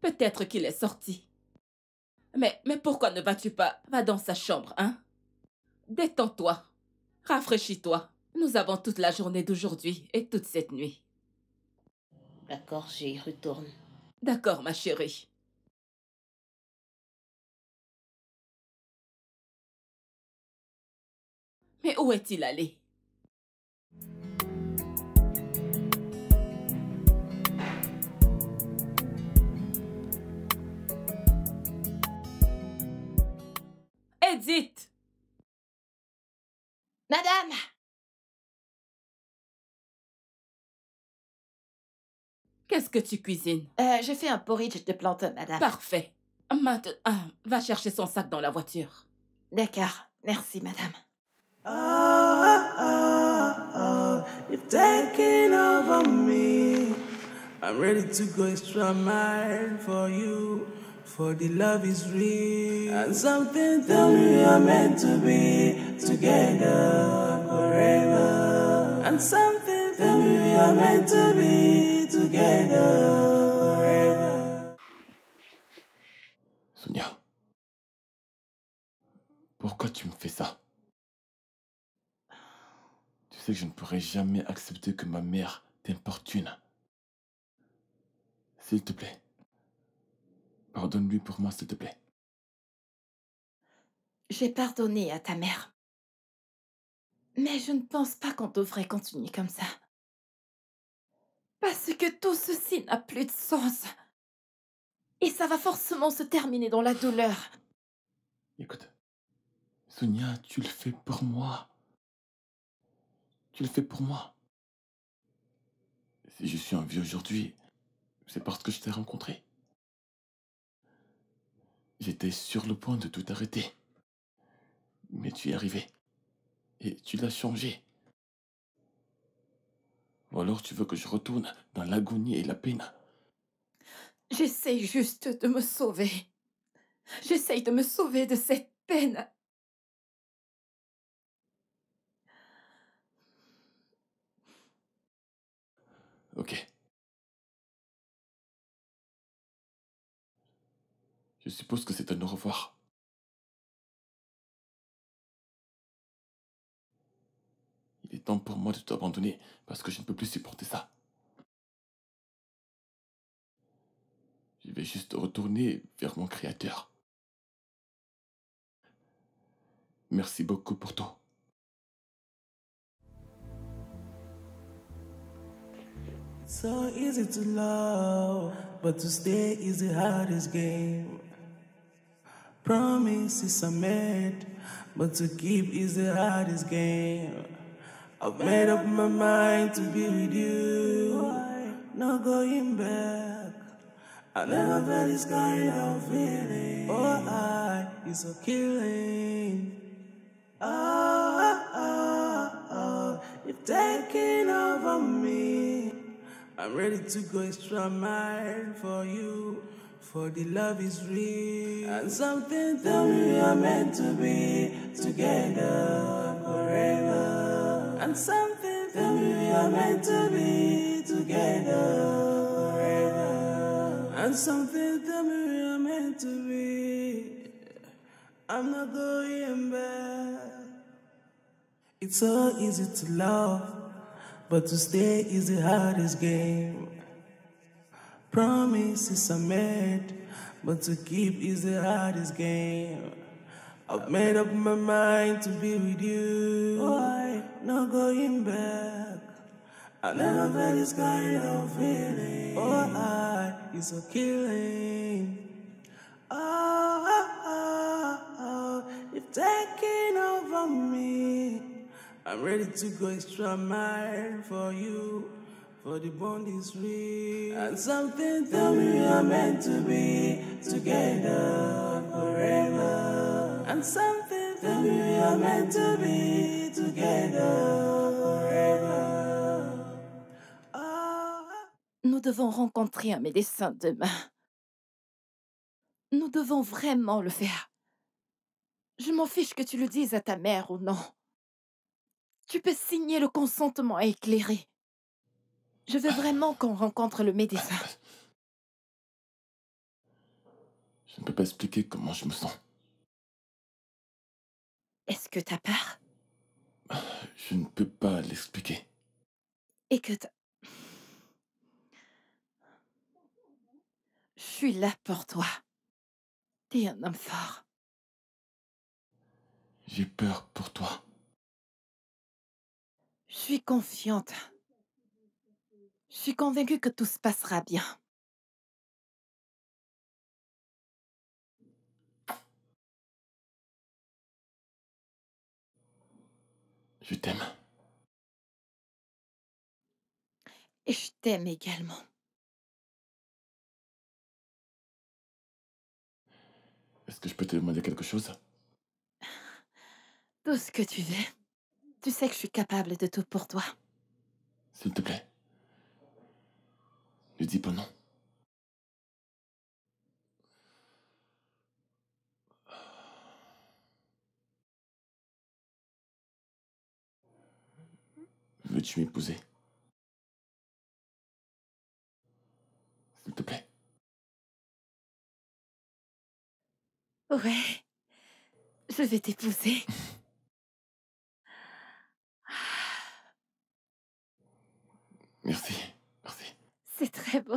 Peut-être qu'il est sorti. Mais pourquoi ne vas-tu pas? Va dans sa chambre, hein? Détends-toi. Rafraîchis-toi. Nous avons toute la journée d'aujourd'hui et toute cette nuit. D'accord, j'y retourne. D'accord, ma chérie. Mais où est-il allé? Edith! Madame! Qu'est-ce que tu cuisines? Je fais un porridge de plantes, madame. Parfait. Maintenant, va chercher son sac dans la voiture. D'accord. Merci, madame. Oh, oh, oh, you've taken over me. I'm ready to go extra mile for you, for the love is real. And something tell me we are meant to be together forever. And something tell me we are meant to be together forever. Sonia, pourquoi tu me fais ça? Que je ne pourrai jamais accepter que ma mère t'importune. S'il te plaît, pardonne-lui pour moi, s'il te plaît. J'ai pardonné à ta mère. Mais je ne pense pas qu'on devrait continuer comme ça. Parce que tout ceci n'a plus de sens. Et ça va forcément se terminer dans la douleur. Écoute, Sonia, tu le fais pour moi. Tu le fais pour moi. Si je suis en vie aujourd'hui, c'est parce que je t'ai rencontré. J'étais sur le point de tout arrêter. Mais tu es arrivé. Et tu l'as changé. Ou alors tu veux que je retourne dans l'agonie et la peine? J'essaie juste de me sauver. J'essaie de me sauver de cette peine. Ok. Je suppose que c'est un au revoir. Il est temps pour moi de t'abandonner parce que je ne peux plus supporter ça. Je vais juste retourner vers mon créateur. Merci beaucoup pour tout. So easy to love, but to stay is the hardest game. Promises are made, but to keep is the hardest game. I've made up my mind to be with you, no going back. I never felt this kind of feeling. Oh, it's a killing. You've taken over me. I'm ready to go extra mile for you, for the love is real. And something tell me we are meant to be together forever. And something tell me we are meant to be together forever. And something tell me we are meant to be. I'm not going back. It's so easy to love, but to stay is the hardest game. Promises are made, but to keep is the hardest game. I've made up my mind to be with you, no going back. I never felt this kind of feeling. Oh, it's a killing. You've taken over me. I'm ready to go extra mile for you, for the bond is real. And something tell me we are meant to be together forever. And something tell me we are meant to be together forever. Nous devons rencontrer un médecin demain. Nous devons vraiment le faire. Je m'en fiche que tu le dises à ta mère ou non. Tu peux signer le consentement éclairé. Je veux vraiment qu'on rencontre le médecin. Je ne peux pas expliquer comment je me sens. Est-ce que t'as peur? Je ne peux pas l'expliquer. Et que t'as... Je suis là pour toi. T'es un homme fort. J'ai peur pour toi. Je suis confiante. Je suis convaincue que tout se passera bien. Je t'aime. Et je t'aime également. Est-ce que je peux te demander quelque chose? Tout ce que tu veux. Tu sais que je suis capable de tout pour toi. S'il te plaît, ne dis pas non. Veux-tu m'épouser? S'il te plaît. Ouais, je vais t'épouser. Merci, merci. C'est très beau.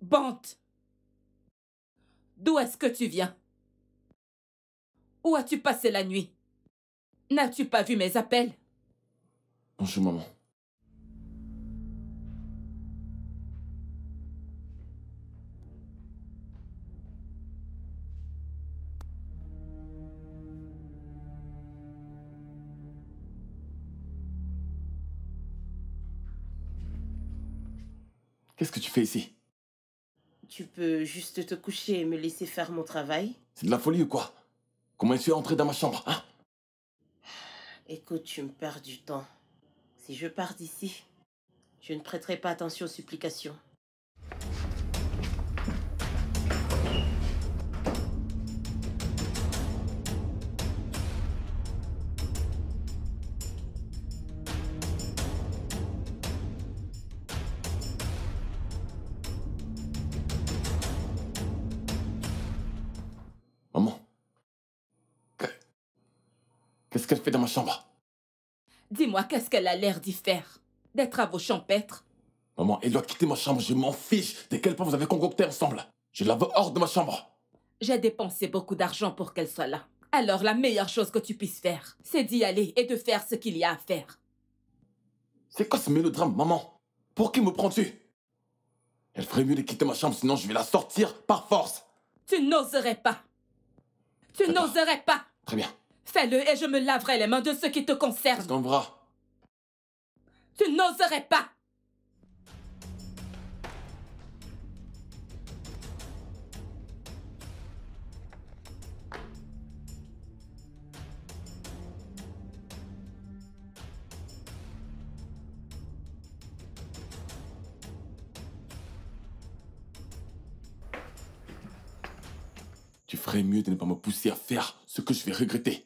Bond, d'où est-ce que tu viens? Où as-tu passé la nuit? N'as-tu pas vu mes appels? Bonjour, maman. Qu'est-ce que tu fais ici? Tu peux juste te coucher et me laisser faire mon travail? C'est de la folie ou quoi? Comment tu es entré dans ma chambre, hein? Écoute, tu me perds du temps. Si je pars d'ici, je ne prêterai pas attention aux supplications. Qu'est-ce qu'elle fait dans ma chambre? Dis-moi, qu'est-ce qu'elle a l'air d'y faire? Des travaux champêtres? Maman, elle doit quitter ma chambre, je m'en fiche de quel plan vous avez concocté ensemble. Je la veux hors de ma chambre. J'ai dépensé beaucoup d'argent pour qu'elle soit là. Alors la meilleure chose que tu puisses faire, c'est d'y aller et de faire ce qu'il y a à faire. C'est quoi ce mélodrame, maman? Pour qui me prends-tu? Elle ferait mieux de quitter ma chambre, sinon je vais la sortir par force. Tu n'oserais pas. Tu n'oserais pas. Très bien. Fais-le et je me laverai les mains de ce qui te concerne. C'est ton bras. Tu n'oserais pas. Tu ferais mieux de ne pas me pousser à faire ce que je vais regretter.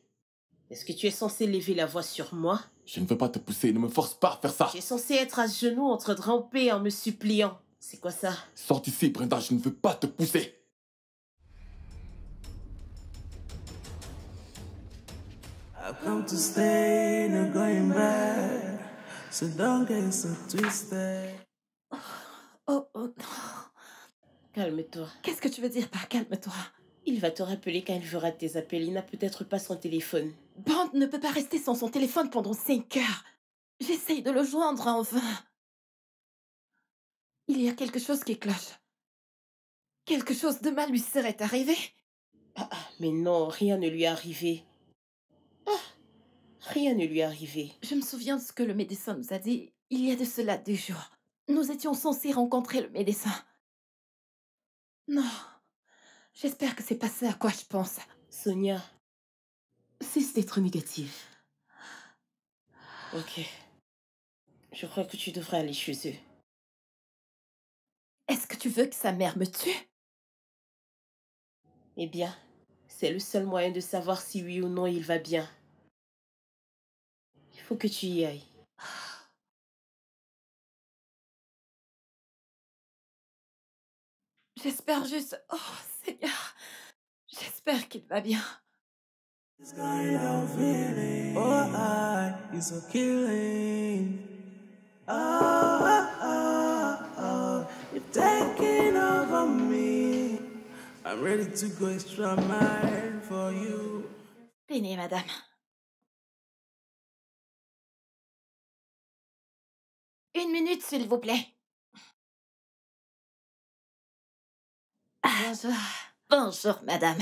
Est-ce que tu es censé lever la voix sur moi? Je ne veux pas te pousser, ne me force pas à faire ça. Tu es censé être à genoux en train de ramper en me suppliant. C'est quoi ça? Sors d'ici, Brenda, je ne veux pas te pousser. Oh. Calme-toi. Qu'est-ce que tu veux dire par calme-toi? Il va te rappeler quand il verra tes appels. Il n'a peut-être pas son téléphone. Bond ne peut pas rester sans son téléphone pendant 5 heures. J'essaye de le joindre en vain. Il y a quelque chose qui cloche. Quelque chose de mal lui serait arrivé. Mais non, rien ne lui est arrivé. Rien ne lui est arrivé. Je me souviens de ce que le médecin nous a dit il y a de cela 2 jours. Nous étions censés rencontrer le médecin. Non. J'espère que c'est pas ça à quoi je pense. Sonia, cesse d'être négative. Ok. Je crois que tu devrais aller chez eux. Est-ce que tu veux que sa mère me tue? Eh bien, c'est le seul moyen de savoir si oui ou non il va bien. Il faut que tu y ailles. J'espère juste... Oh, Seigneur. J'espère qu'il va bien. Venez, madame. Une minute, s'il vous plaît. Bonjour. Bonjour, madame.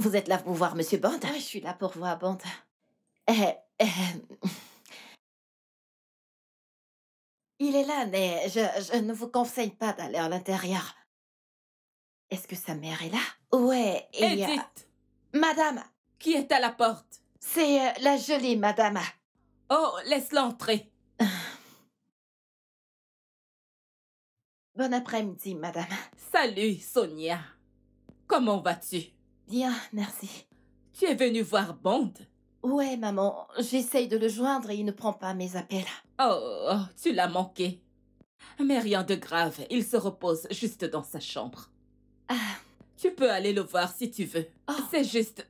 Vous êtes là pour voir Monsieur Bond? Oui, je suis là pour voir Bond. Il est là, mais je ne vous conseille pas d'aller à l'intérieur. Est-ce que sa mère est là? Ouais, et... Edith! Madame! Qui est à la porte? C'est la jolie madame. Oh, laisse-la entrer. Bon après-midi, madame. Salut, Sonia. Comment vas-tu? Bien, merci. Tu es venue voir Bond? Ouais, maman. J'essaye de le joindre et il ne prend pas mes appels. Oh, tu l'as manqué. Mais rien de grave. Il se repose juste dans sa chambre. Tu peux aller le voir si tu veux. C'est juste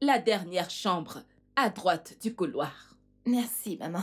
la dernière chambre, à droite du couloir. Merci, maman.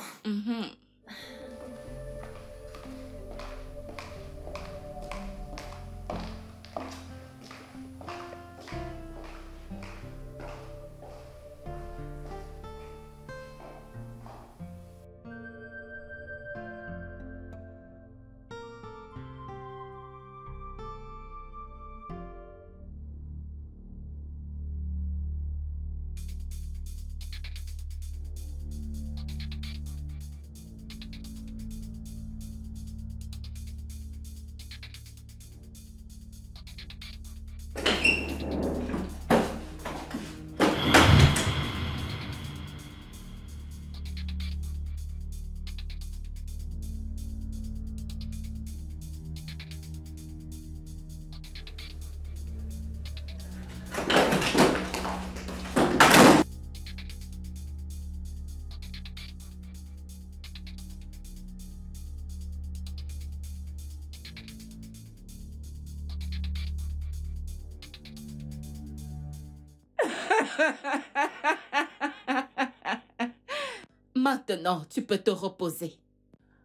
Maintenant, tu peux te reposer.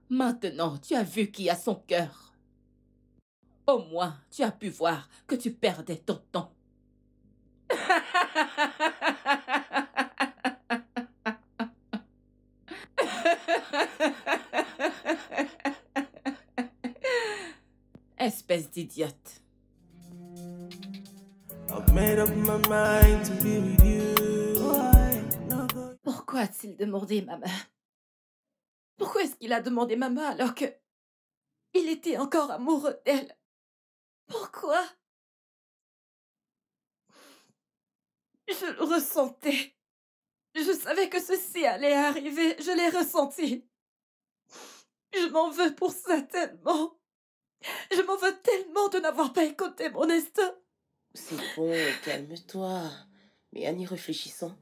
Maintenant, tu as vu qui a son cœur. Au moins, tu as pu voir que tu perdais ton temps. Espèce d'idiote. Pourquoi a-t-il demandé ma main? Pourquoi est-ce qu'il a demandé ma main alors que il était encore amoureux d'elle? Pourquoi? Je le ressentais. Je savais que ceci allait arriver. Je l'ai ressenti. Je m'en veux pour ça tellement. Je m'en veux tellement de n'avoir pas écouté mon instinct. C'est bon, calme-toi. Mais en y réfléchissant,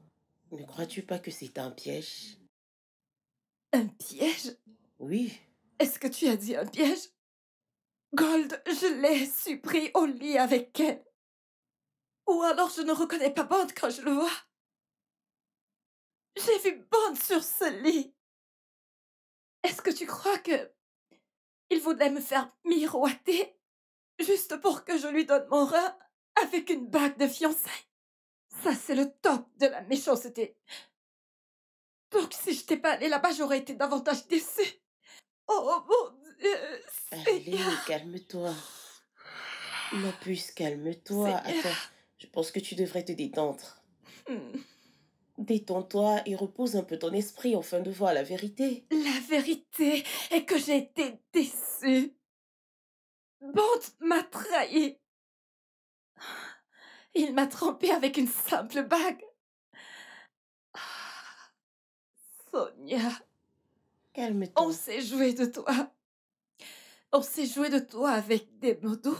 ne crois-tu pas que c'est un piège? Un piège? Oui. Est-ce que tu as dit un piège? Gold, je l'ai surpris au lit avec elle. Ou alors je ne reconnais pas Bond quand je le vois. J'ai vu Bond sur ce lit. Est-ce que tu crois que... il voudrait me faire miroiter juste pour que je lui donne mon rein avec une bague de fiançailles? Ça, c'est le top de la méchanceté. Donc, si je n'étais pas allée là-bas, j'aurais été davantage déçue. Oh, mon Dieu, Seigneur. Calme-toi. Ma puce, calme-toi. Attends, je pense que tu devrais te détendre. Détends-toi et repose un peu ton esprit afin de voir la vérité. La vérité est que j'ai été déçue. Bond m'a trahi. Il m'a trompée avec une simple bague. Sonia, calme-toi. On s'est joué de toi. On s'est joué de toi avec des mots doux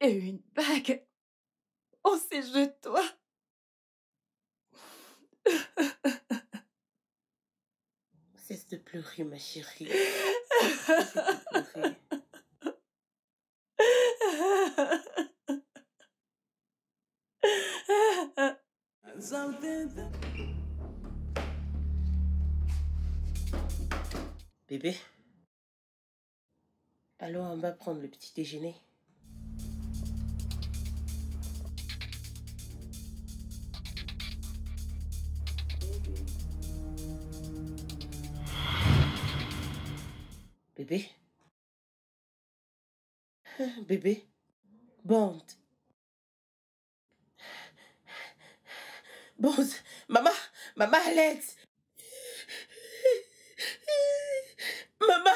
et une bague. On s'est joué de toi. Cesse de pleurer, ma chérie. Cesse de pleurer. Bébé, allons en bas prendre le petit déjeuner. Bébé? Bébé? Bond? Bond? Maman? Maman, Alex? Maman?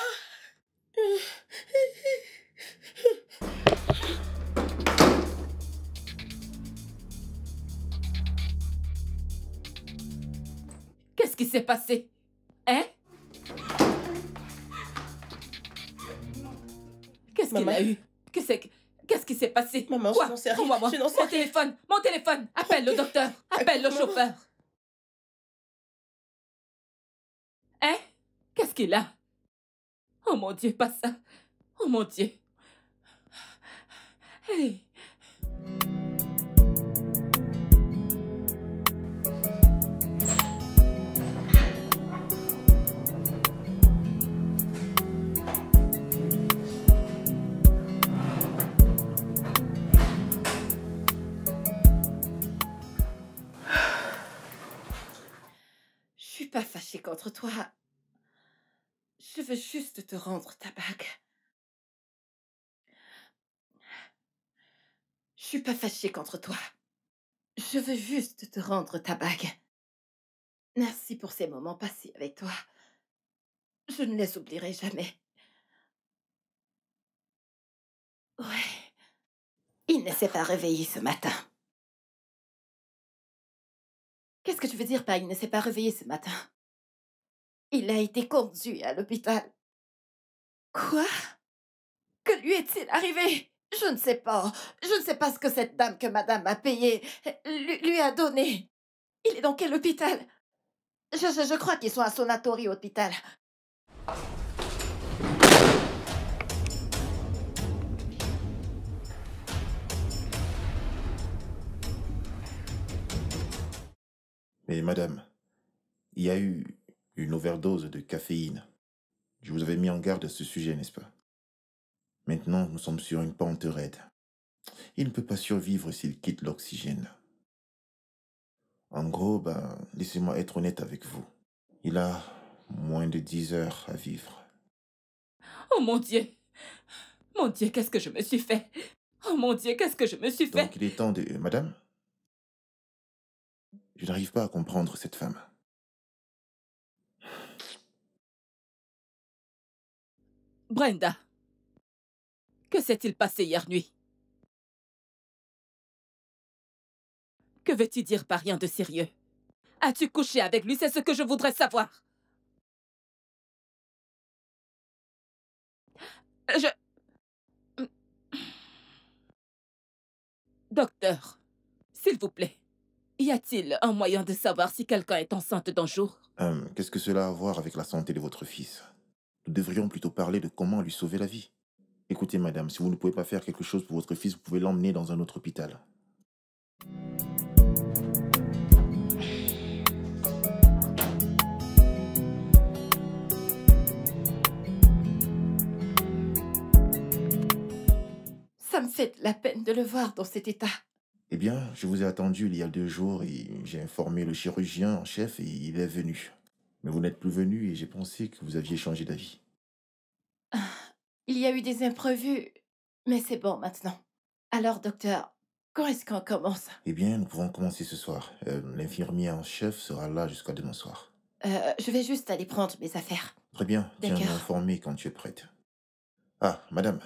Qu'est-ce qui s'est passé? Hein? Qu'est-ce qui s'est passé? Maman, je n'en sais rien. Mon téléphone, mon téléphone. Appelle le docteur. Appelle le chauffeur. Hein? Qu'est-ce qu'il a? Oh mon Dieu, pas ça. Oh mon Dieu. Hey. Pas fâchée contre toi. Je veux juste te rendre ta bague. Je suis pas fâchée contre toi. Je veux juste te rendre ta bague. Merci pour ces moments passés avec toi. Je ne les oublierai jamais. Ouais. Il ne s'est pas réveillé ce matin. Qu'est-ce que tu veux dire par « il ne s'est pas réveillé ce matin » ? Il a été conduit à l'hôpital. Quoi ? Que lui est-il arrivé ? Je ne sais pas. Je ne sais pas ce que cette dame que madame a payée lui a donné. Il est dans quel hôpital ? Je crois qu'ils sont à Sonatori hôpital. Mais madame, il y a eu une overdose de caféine. Je vous avais mis en garde à ce sujet, n'est-ce pas? Maintenant, nous sommes sur une pente raide. Il ne peut pas survivre s'il quitte l'oxygène. En gros, laissez-moi être honnête avec vous. Il a moins de 10 heures à vivre. Oh mon Dieu, qu'est-ce que je me suis fait? Oh mon Dieu, qu'est-ce que je me suis fait? Donc il est temps de... Madame? Je n'arrive pas à comprendre cette femme. Brenda, que s'est-il passé hier nuit? Que veux-tu dire par rien de sérieux? As-tu couché avec lui? C'est ce que je voudrais savoir. Docteur, s'il vous plaît, y a-t-il un moyen de savoir si quelqu'un est enceinte d'un jour? Qu'est-ce que cela a à voir avec la santé de votre fils? Nous devrions plutôt parler de comment lui sauver la vie. Écoutez, madame, si vous ne pouvez pas faire quelque chose pour votre fils, vous pouvez l'emmener dans un autre hôpital. Ça me fait de la peine de le voir dans cet état. Eh bien, je vous ai attendu il y a 2 jours et j'ai informé le chirurgien en chef et il est venu. Mais vous n'êtes plus venu et j'ai pensé que vous aviez changé d'avis. Il y a eu des imprévus, mais c'est bon maintenant. Alors, docteur, quand est-ce qu'on commence? Eh bien, nous pouvons commencer ce soir. L'infirmière en chef sera là jusqu'à demain soir. Je vais juste aller prendre mes affaires. Très bien, tiens-nous informé quand tu es prête. Ah, madame,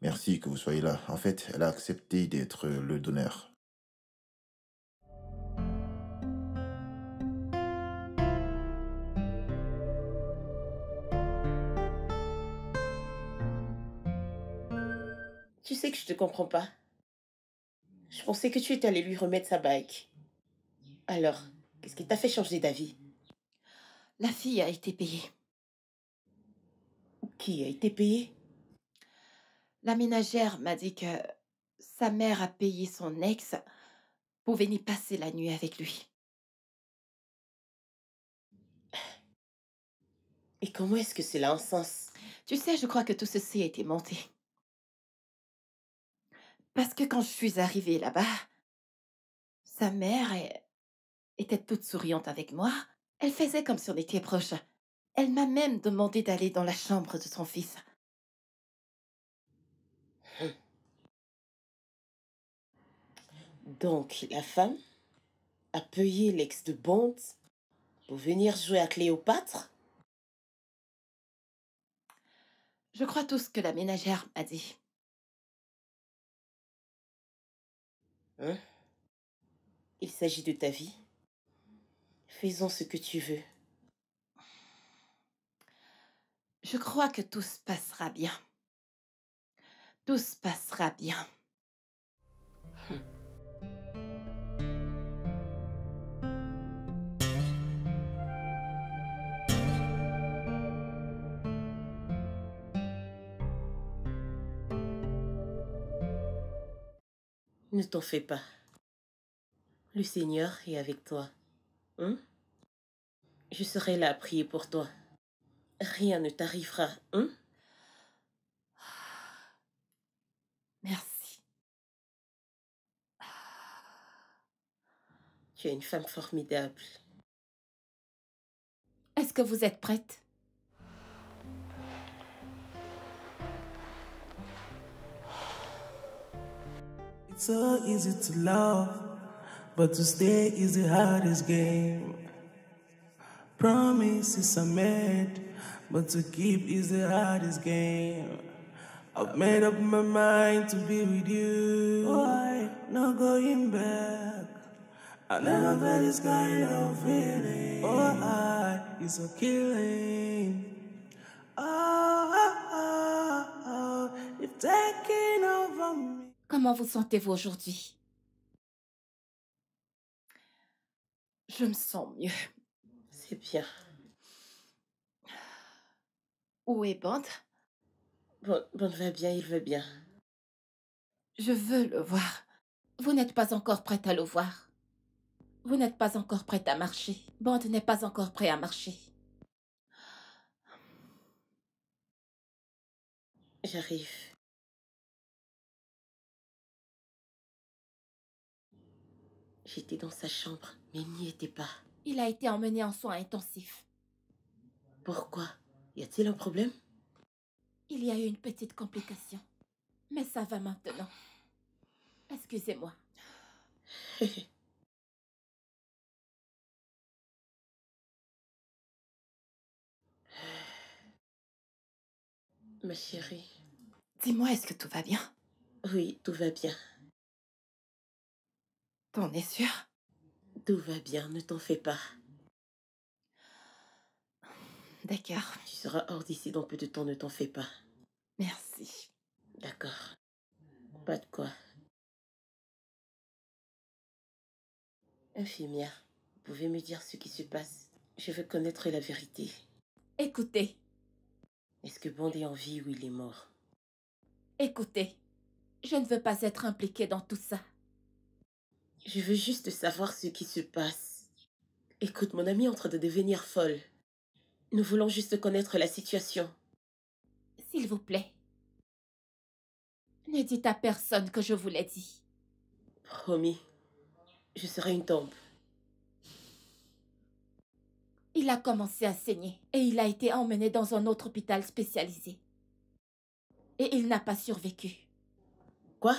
merci que vous soyez là. En fait, elle a accepté d'être le donneur. Tu sais que je te comprends pas. Je pensais que tu étais allé lui remettre sa bague. Alors, qu'est-ce qui t'a fait changer d'avis? La fille a été payée. Qui a été payée? La ménagère m'a dit que sa mère a payé son ex pour venir passer la nuit avec lui. Et comment est-ce que cela a un sens? Tu sais, je crois que tout ceci a été monté. Parce que quand je suis arrivée là-bas, sa mère était toute souriante avec moi. Elle faisait comme si on était proches. Elle m'a même demandé d'aller dans la chambre de son fils. Donc, la femme a payé l'ex de Bond pour venir jouer à Cléopâtre? Je crois tout ce que la ménagère m'a dit. Hein? Il s'agit de ta vie. Faisons ce que tu veux. Je crois que tout se passera bien. Tout se passera bien. Ne t'en fais pas. Le Seigneur est avec toi. Hein? Je serai là à prier pour toi. Rien ne t'arrivera. Hein? Merci. Tu es une femme formidable. Est-ce que vous êtes prête? It's so easy to love, but to stay is the hardest game. Promises are made, but to keep is the hardest game. I've made up my mind to be with you. Why? No going back. I never felt this kind of feeling. Oh, it's a killing. You're taking over me. Comment vous sentez-vous aujourd'hui? Je me sens mieux. C'est bien. Où est Bond? Bon va bien, il va bien. Je veux le voir. Vous n'êtes pas encore prête à le voir. Vous n'êtes pas encore prête à marcher. Bond n'est pas encore prêt à marcher. J'arrive. J'étais dans sa chambre, mais il n'y était pas. Il a été emmené en soins intensifs. Pourquoi? Y a-t-il un problème? Il y a eu une petite complication. Mais ça va maintenant. Excusez-moi. Ma chérie. Dis-moi, est-ce que tout va bien? Oui, tout va bien. T'en es sûre? Tout va bien, ne t'en fais pas. D'accord. Tu seras hors d'ici dans peu de temps, ne t'en fais pas. Merci. D'accord. Pas de quoi. Infirmière, vous pouvez me dire ce qui se passe? Je veux connaître la vérité. Écoutez. Est-ce que Bond est en vie ou il est mort? Écoutez, je ne veux pas être impliquée dans tout ça. Je veux juste savoir ce qui se passe. Écoute, mon amie est en train de devenir folle. Nous voulons juste connaître la situation. S'il vous plaît, ne dites à personne que je vous l'ai dit. Promis, je serai une tombe. Il a commencé à saigner et il a été emmené dans un autre hôpital spécialisé. Et il n'a pas survécu. Quoi?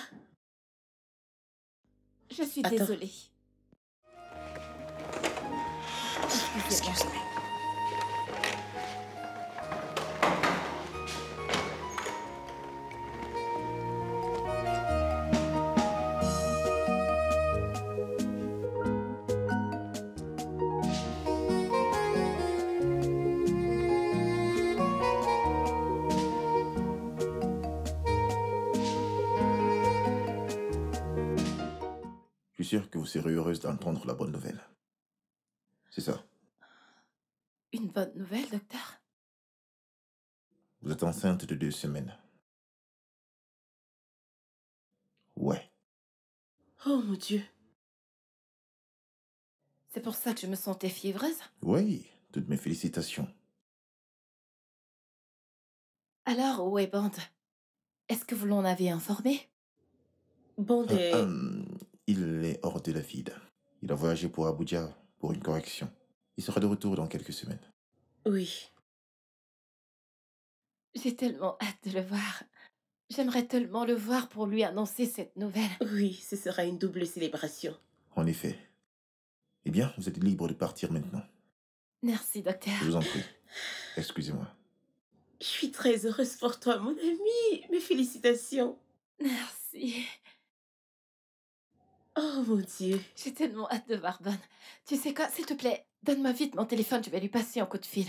Je suis désolée. Excuse-moi. Que vous serez heureuse d'entendre la bonne nouvelle. C'est ça. Une bonne nouvelle, docteur? Vous êtes enceinte de 2 semaines. Ouais. Oh mon Dieu. C'est pour ça que je me sentais fiévreuse? Oui, toutes mes félicitations. Alors, où est Bond? Est-ce que vous l'en avez informé? Bond est... Il est hors de la ville. Il a voyagé pour Abuja pour une correction. Il sera de retour dans quelques semaines. Oui. J'ai tellement hâte de le voir. J'aimerais tellement le voir pour lui annoncer cette nouvelle. Oui, ce sera une double célébration. En effet. Eh bien, vous êtes libre de partir maintenant. Merci, docteur. Je vous en prie. Excusez-moi. Je suis très heureuse pour toi, mon ami. Mes félicitations. Merci. Oh mon Dieu. J'ai tellement hâte de voir Bond. Tu sais quoi, s'il te plaît, donne-moi vite mon téléphone, je vais lui passer un coup de fil.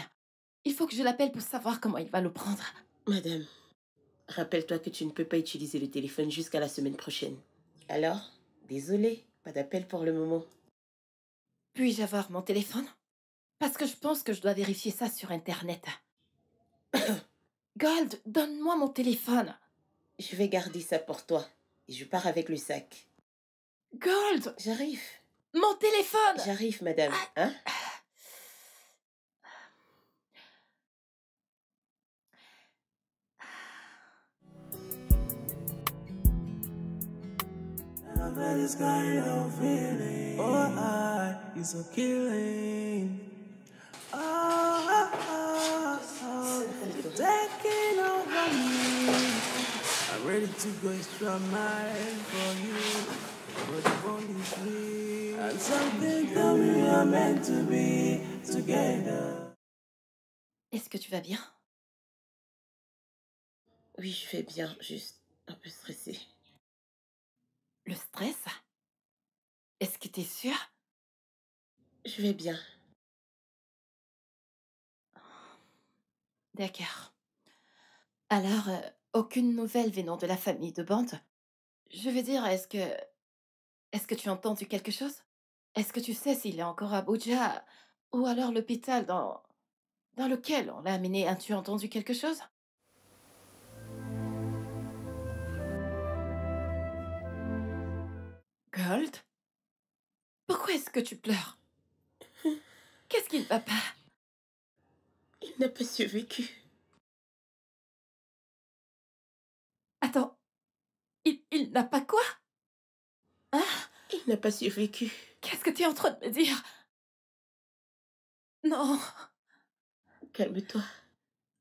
Il faut que je l'appelle pour savoir comment il va le prendre. Madame, rappelle-toi que tu ne peux pas utiliser le téléphone jusqu'à la semaine prochaine. Alors, désolée, pas d'appel pour le moment. Puis-je avoir mon téléphone? Parce que je pense que je dois vérifier ça sur Internet. Gold, donne-moi mon téléphone. Je vais garder ça pour toi et je pars avec le sac. Gold! J'arrive. Mon téléphone! J'arrive, madame. Hein? I bet it's got no feeling. Oh, I, you're so killing. Oh, oh, oh, oh. You're taking over me. I'm ready to go extra mile for you. And something tell me we are meant to be together. Est-ce que tu vas bien? Oui, je vais bien, juste un peu stressée. Le stress? Est-ce que t'es sûre? Je vais bien. D'accord. Alors, aucune nouvelle venant de la famille de Bond? Je veux dire, est-ce que tu as entendu quelque chose? Est-ce que tu sais s'il est encore à Abuja ou alors l'hôpital dans lequel on l'a amené? As-tu entendu quelque chose? Gold? Pourquoi est-ce que tu pleures? Qu'est-ce qui ne va pas? Il n'a pas survécu. Attends, il n'a pas quoi? Hein? Il n'a pas survécu. Qu'est-ce que tu es en train de me dire? Non. Calme-toi.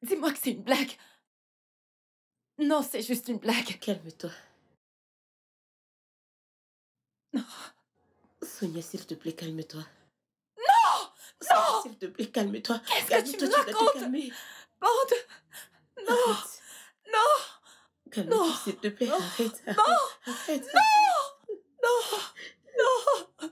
Dis-moi que c'est une blague. Non, c'est juste une blague. Calme-toi. Non. Sonia, s'il te plaît, calme-toi. Non! Non! S'il te plaît, calme-toi. Qu'est-ce que tu me racontes? Bond! Non! Arrête. Non! Calme-toi, s'il te plaît. Non. Arrête. Arrête. Non! Arrête. Non! Non! Non!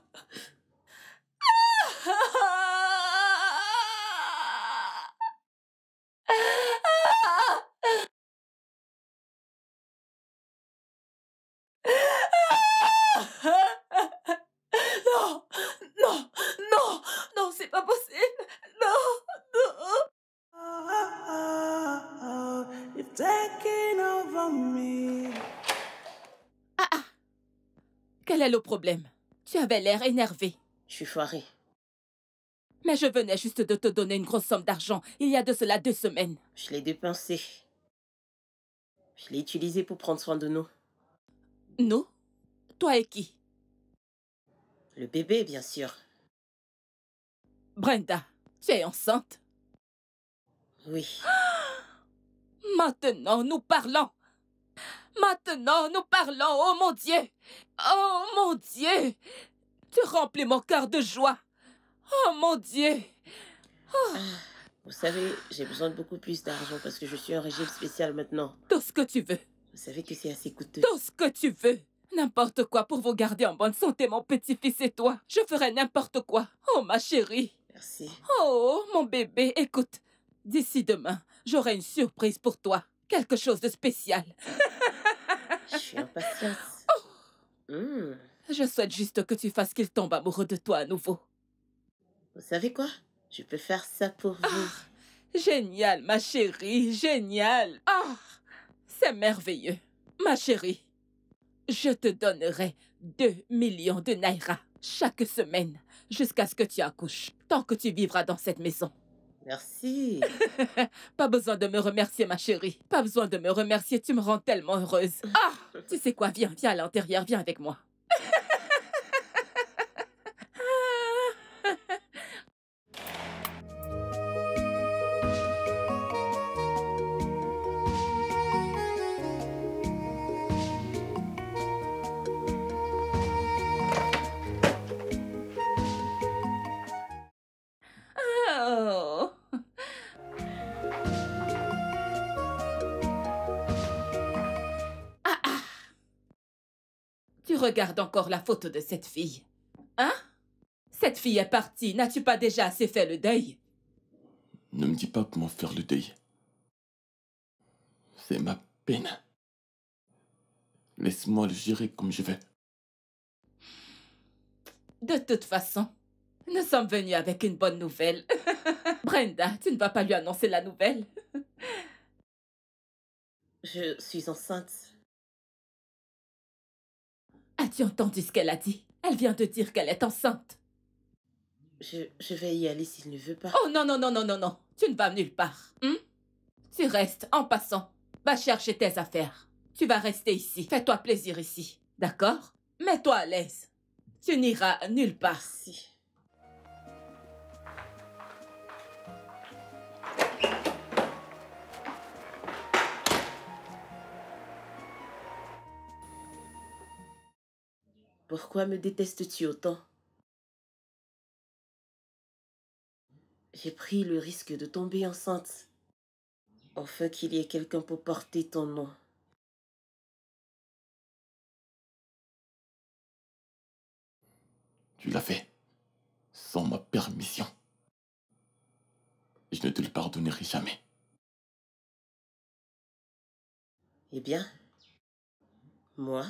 Quel est le problème? Tu avais l'air énervé. Je suis foirée. Mais je venais juste de te donner une grosse somme d'argent il y a de cela 2 semaines. Je l'ai dépensée. Je l'ai utilisée pour prendre soin de nous. Nous? Toi et qui? Le bébé, bien sûr. Brenda, tu es enceinte? Oui. Maintenant, nous parlons. Maintenant, nous parlons, oh mon Dieu! Oh mon Dieu! Tu remplis mon cœur de joie! Oh mon Dieu! Oh. Vous savez, j'ai besoin de beaucoup plus d'argent parce que je suis en régime spécial maintenant. Tout ce que tu veux. Vous savez que c'est assez coûteux. Tout ce que tu veux. N'importe quoi pour vous garder en bonne santé, mon petit-fils et toi. Je ferai n'importe quoi. Oh ma chérie. Merci. Oh mon bébé, écoute. D'ici demain, j'aurai une surprise pour toi. Quelque chose de spécial. Je suis impatiente. Oh. Je souhaite juste que tu fasses qu'il tombe amoureux de toi à nouveau. Vous savez quoi? Je peux faire ça pour vous. Oh. Génial, ma chérie, génial. Oh. C'est merveilleux. Ma chérie, je te donnerai 2 millions de Naira chaque semaine jusqu'à ce que tu accouches, tant que tu vivras dans cette maison. Merci. Pas besoin de me remercier, ma chérie. Pas besoin de me remercier, tu me rends tellement heureuse. Ah, tu sais quoi, viens, viens à l'intérieur, viens avec moi. Regarde encore la photo de cette fille. Hein? Cette fille est partie. N'as-tu pas déjà assez fait le deuil? Ne me dis pas comment faire le deuil. C'est ma peine. Laisse-moi le gérer comme je vais. De toute façon, nous sommes venus avec une bonne nouvelle. Brenda, tu ne vas pas lui annoncer la nouvelle? Je suis enceinte. As-tu entendu ce qu'elle a dit? Elle vient de dire qu'elle est enceinte. Je vais y aller s'il ne veut pas. Oh non, non, non, non, non, non. Tu ne vas nulle part. Hein? Tu restes en passant. Va chercher tes affaires. Tu vas rester ici. Fais-toi plaisir ici. D'accord? Mets-toi à l'aise. Tu n'iras nulle part. Si. Pourquoi me détestes-tu autant? J'ai pris le risque de tomber enceinte. Enfin qu'il y ait quelqu'un pour porter ton nom. Tu l'as fait, sans ma permission. Je ne te le pardonnerai jamais. Eh bien, moi...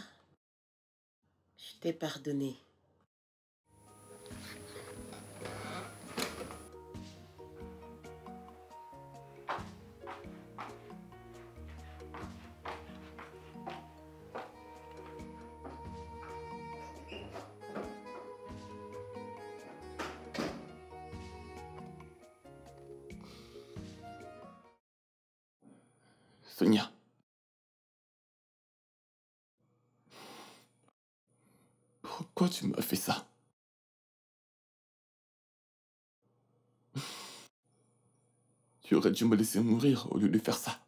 je t'ai pardonné. Sonia. Pourquoi tu m'as fait ça? Tu aurais dû me laisser mourir au lieu de faire ça.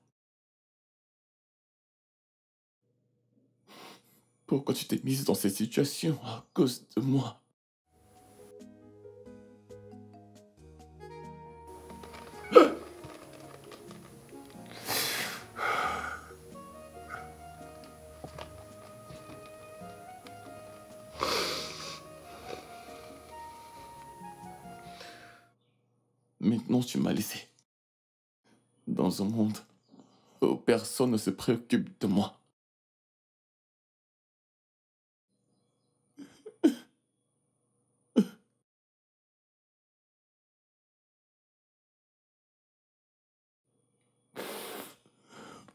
Pourquoi tu t'es mise dans cette situation à cause de moi? Maintenant, tu m'as laissé dans un monde où personne ne se préoccupe de moi.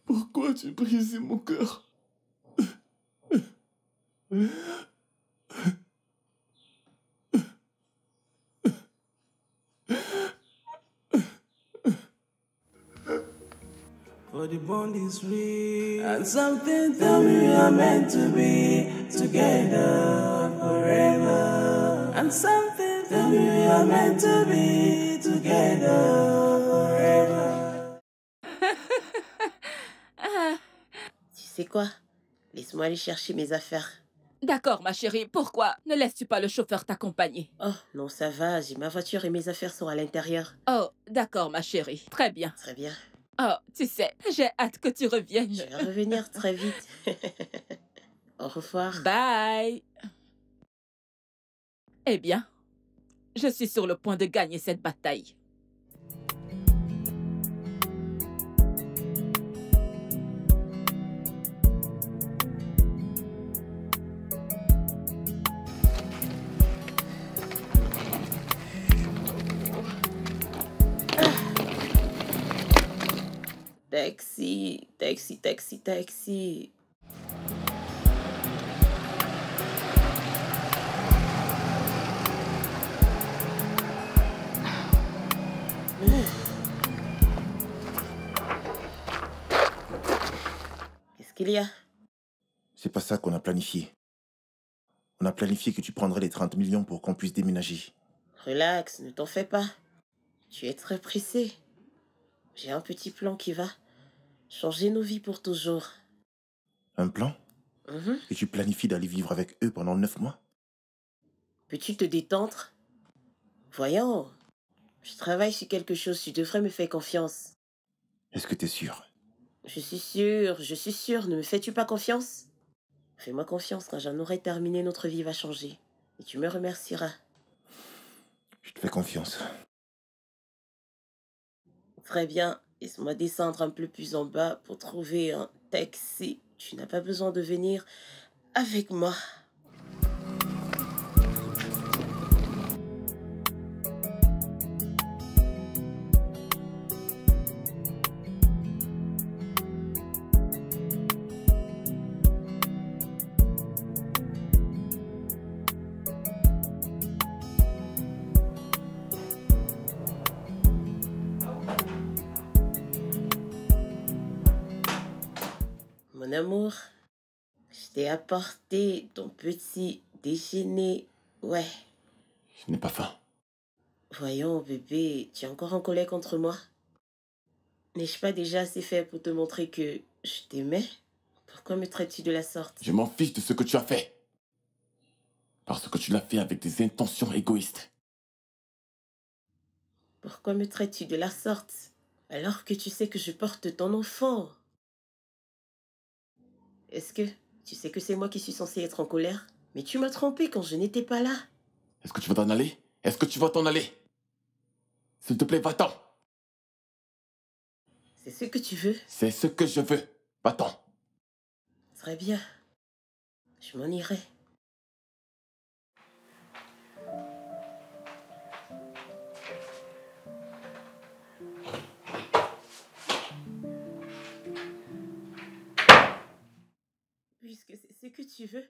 Pourquoi tu brisais mon cœur? But the bond is real, and something tell me we are meant to be together forever. And something tell me we are meant to be together forever. Tu sais quoi? Laisse-moi aller chercher mes affaires. D'accord, ma chérie, pourquoi ne laisses-tu pas le chauffeur t'accompagner? Oh, non, ça va, j'ai ma voiture et mes affaires sont à l'intérieur. Oh, d'accord, ma chérie, très bien. Très bien. Oh, tu sais, j'ai hâte que tu reviennes. Je vais revenir très vite. Au revoir. Bye. Eh bien, je suis sur le point de gagner cette bataille. Taxi, taxi, taxi, taxi. Qu'est-ce qu'il y a? C'est pas ça qu'on a planifié. On a planifié que tu prendrais les 30 millions pour qu'on puisse déménager. Relax, ne t'en fais pas. Tu es très pressé. J'ai un petit plan qui va changer nos vies pour toujours. Un plan? Et tu planifies d'aller vivre avec eux pendant 9 mois? Peux-tu te détendre? Voyons, je travaille sur quelque chose, tu devrais me faire confiance. Est-ce que t'es sûre? Je suis sûre, je suis sûre. Ne me fais-tu pas confiance? Fais-moi confiance, quand j'en aurai terminé, notre vie va changer. Et tu me remercieras. Je te fais confiance. Très bien, laisse-moi descendre un peu plus en bas pour trouver un taxi. Tu n'as pas besoin de venir avec moi. Mon amour, je t'ai apporté ton petit déjeuner, ouais. Je n'ai pas faim. Voyons bébé, tu es encore en colère contre moi? N'ai-je pas déjà assez fait pour te montrer que je t'aimais? Pourquoi me traites-tu de la sorte? Je m'en fiche de ce que tu as fait. Parce que tu l'as fait avec des intentions égoïstes. Pourquoi me traites-tu de la sorte alors que tu sais que je porte ton enfant? Est-ce que tu sais que c'est moi qui suis censée être en colère? Mais tu m'as trompé quand je n'étais pas là. Est-ce que tu vas t'en aller? Est-ce que tu vas t'en aller? S'il te plaît, va-t'en. C'est ce que tu veux? C'est ce que je veux. Va-t'en. Très bien. Je m'en irai. Puisque c'est ce que tu veux,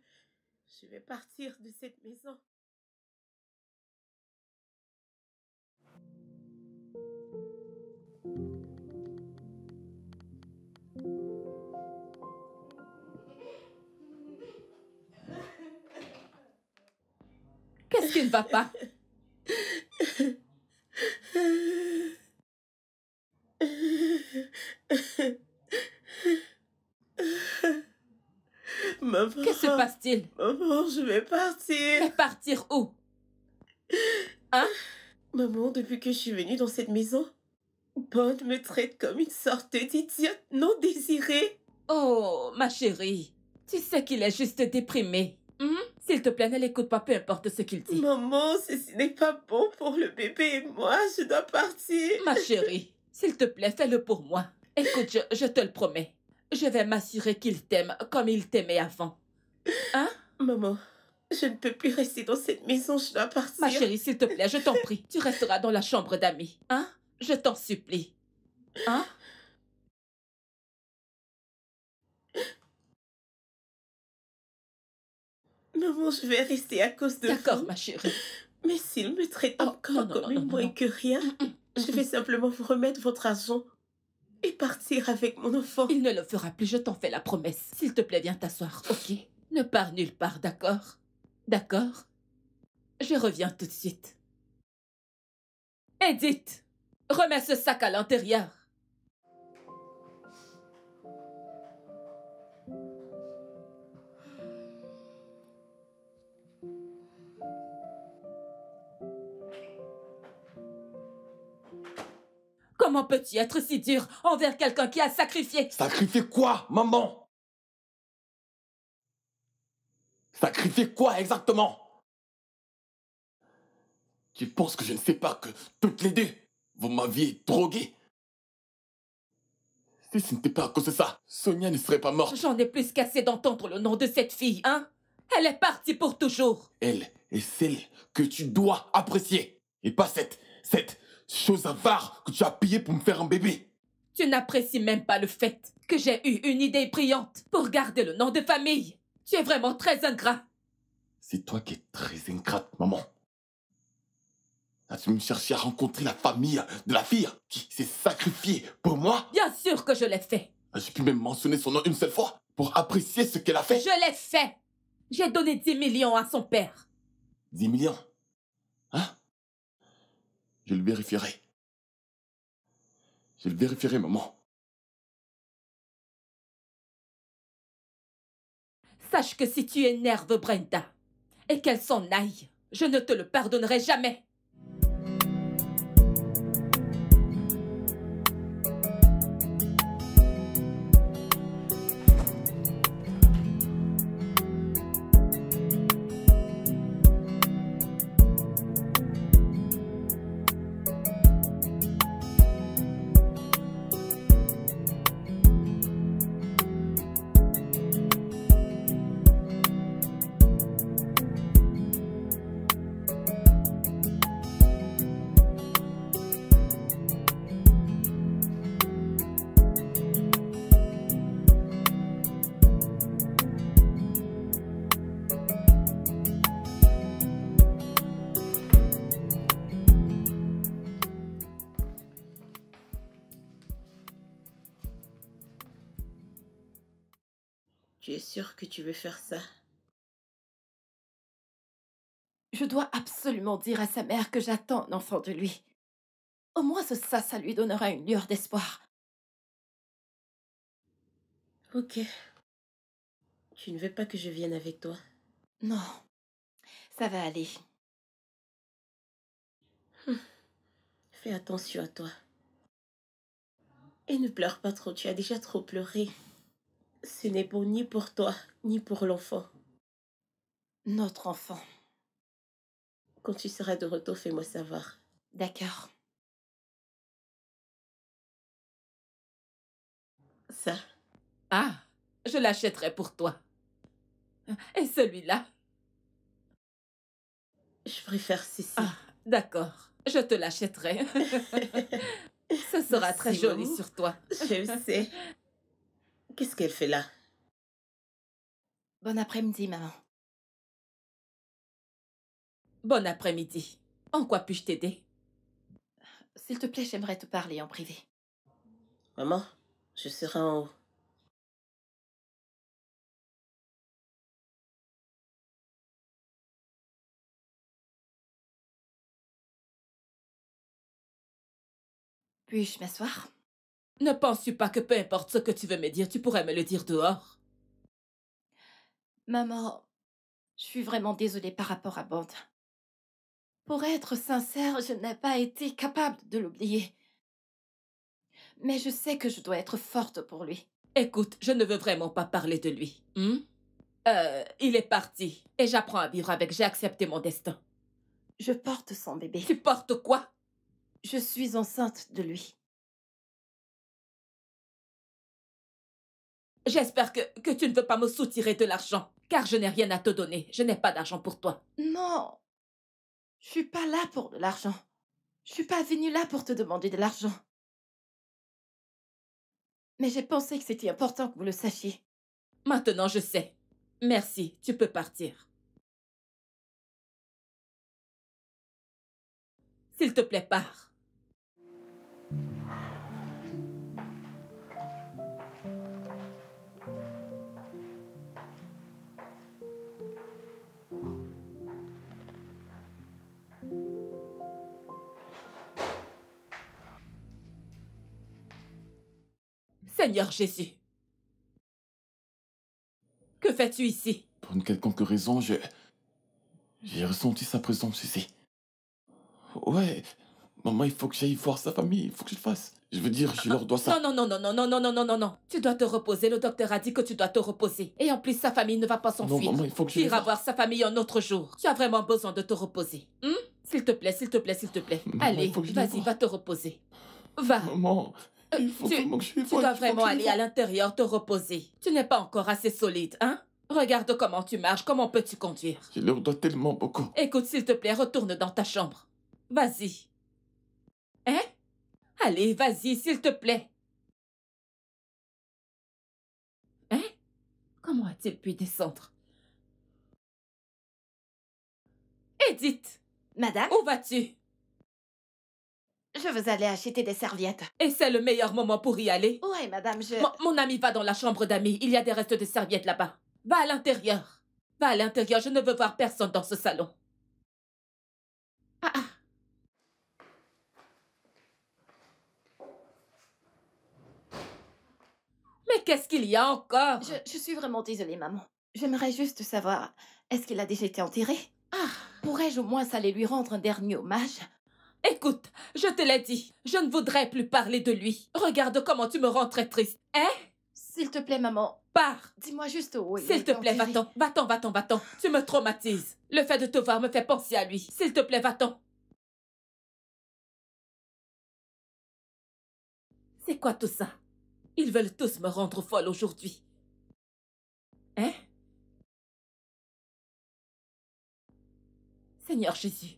je vais partir de cette maison. Qu'est-ce qui ne va pas? Maman... Qu'est-ce qui se passe-t-il? Maman, je vais partir. Mais partir où? Hein? Maman, depuis que je suis venue dans cette maison, Bond me traite comme une sorte d'idiote non désirée. Oh, ma chérie, tu sais qu'il est juste déprimé. S'il te plaît, ne l'écoute pas, peu importe ce qu'il dit. Maman, ceci n'est pas bon pour le bébé et moi, je dois partir. Ma chérie, s'il te plaît, fais-le pour moi. Écoute, je te le promets. Je vais m'assurer qu'il t'aime comme il t'aimait avant. Hein? Maman, je ne peux plus rester dans cette maison, je dois partir. Ma chérie, s'il te plaît, je t'en prie. Tu resteras dans la chambre d'amis. Hein? Je t'en supplie. Hein? Maman, je vais rester à cause de vous. D'accord, ma chérie. Mais s'il me traite encore comme une moins que rien, je vais simplement vous remettre votre argent et partir avec mon enfant. Il ne le fera plus, je t'en fais la promesse. S'il te plaît, viens t'asseoir, ok? Ne pars nulle part, d'accord? D'accord? Je reviens tout de suite. Edith, remets ce sac à l'intérieur. Comment peux-tu être si dur envers quelqu'un qui a sacrifié? Sacrifié quoi, maman? Sacrifié quoi exactement? Tu penses que je ne sais pas que toutes les deux, vous m'aviez drogué? Si ce n'était pas à cause de ça, Sonia ne serait pas morte. J'en ai plus qu'assez d'entendre le nom de cette fille, hein? Elle est partie pour toujours. Elle est celle que tu dois apprécier. Et pas cette... chose avare que tu as payée pour me faire un bébé. Tu n'apprécies même pas le fait que j'ai eu une idée brillante pour garder le nom de famille. Tu es vraiment très ingrat. C'est toi qui es très ingrate, maman. As-tu me cherché à rencontrer la famille de la fille qui s'est sacrifiée pour moi? Bien sûr que je l'ai fait. J'ai pu même mentionner son nom une seule fois pour apprécier ce qu'elle a fait. Je l'ai fait. J'ai donné 10 millions à son père. 10 millions? Hein? Je le vérifierai. Je le vérifierai, maman. Sache que si tu énerves Brenda et qu'elle s'en aille, je ne te le pardonnerai jamais. Tu es sûre que tu veux faire ça? Je dois absolument dire à sa mère que j'attends un enfant de lui. Au moins ça lui donnera une lueur d'espoir. Ok. Tu ne veux pas que je vienne avec toi? Non. Ça va aller. Fais attention à toi. Et ne pleure pas trop, tu as déjà trop pleuré. Ce n'est bon ni pour toi, ni pour l'enfant. Notre enfant. Quand tu seras de retour, fais-moi savoir. D'accord. Ça. Ah, je l'achèterai pour toi. Et celui-là? Je préfère ceci. Ah, d'accord. Je te l'achèterai. Ce sera merci très joli maman. Sur toi. Je sais. Qu'est-ce qu'elle fait là? Bon après-midi, maman. Bon après-midi. En quoi puis-je t'aider? S'il te plaît, j'aimerais te parler en privé. Maman, je serai en haut. Puis-je m'asseoir? Ne penses-tu pas que peu importe ce que tu veux me dire, tu pourrais me le dire dehors? Maman, je suis vraiment désolée par rapport à Bond. Pour être sincère, je n'ai pas été capable de l'oublier. Mais je sais que je dois être forte pour lui. Écoute, je ne veux vraiment pas parler de lui. Il est parti et j'apprends à vivre avec. J'ai accepté mon destin. Je porte son bébé. Tu portes quoi? Je suis enceinte de lui. J'espère que tu ne veux pas me soutirer de l'argent, car je n'ai rien à te donner. Je n'ai pas d'argent pour toi. Non, je ne suis pas là pour de l'argent. Je ne suis pas venue là pour te demander de l'argent. Mais j'ai pensé que c'était important que vous le sachiez. Maintenant, je sais. Merci, tu peux partir. S'il te plaît, pars. Seigneur Jésus, que fais-tu ici? Pour une quelconque raison, j'ai ressenti sa présence ici. Ouais, maman, il faut que j'aille voir sa famille, il faut que je le fasse. Je veux dire, je leur dois ça. Non, non, non, non, non, non, non, non, non, non. Tu dois te reposer, le docteur a dit que tu dois te reposer. Et en plus, sa famille ne va pas s'enfuir. Non, maman, il faut que je... Tu iras voir sa famille un autre jour. Tu as vraiment besoin de te reposer. S'il te plaît, s'il te plaît, s'il te plaît. Maman, allez, vas-y, va te reposer. Va. Maman... Tu dois vraiment aller à l'intérieur te reposer. Tu n'es pas encore assez solide, hein? Regarde comment tu marches, comment peux-tu conduire? Je leur dois tellement beaucoup. Écoute, s'il te plaît, retourne dans ta chambre. Vas-y. Hein? Allez, vas-y, s'il te plaît. Hein? Comment a-t-il pu descendre? Edith! Madame? Où vas-tu? Je veux aller acheter des serviettes. Et c'est le meilleur moment pour y aller? Ouais, madame, je... Mon ami va dans la chambre d'amis. Il y a des restes de serviettes là-bas. Va à l'intérieur. Va à l'intérieur. Je ne veux voir personne dans ce salon. Mais qu'est-ce qu'il y a encore? Je suis vraiment désolée, maman. J'aimerais juste savoir, est-ce qu'il a déjà été enterré? Pourrais-je au moins aller lui rendre un dernier hommage? Écoute, je te l'ai dit, je ne voudrais plus parler de lui. Regarde comment tu me rends très triste, hein? S'il te plaît, maman. Pars. Dis-moi juste où il est. S'il te plaît, va-t'en, va-t'en, va-t'en, va-t'en. Tu me traumatises. Le fait de te voir me fait penser à lui. S'il te plaît, va-t'en. C'est quoi tout ça? Ils veulent tous me rendre folle aujourd'hui. Hein? Seigneur Jésus.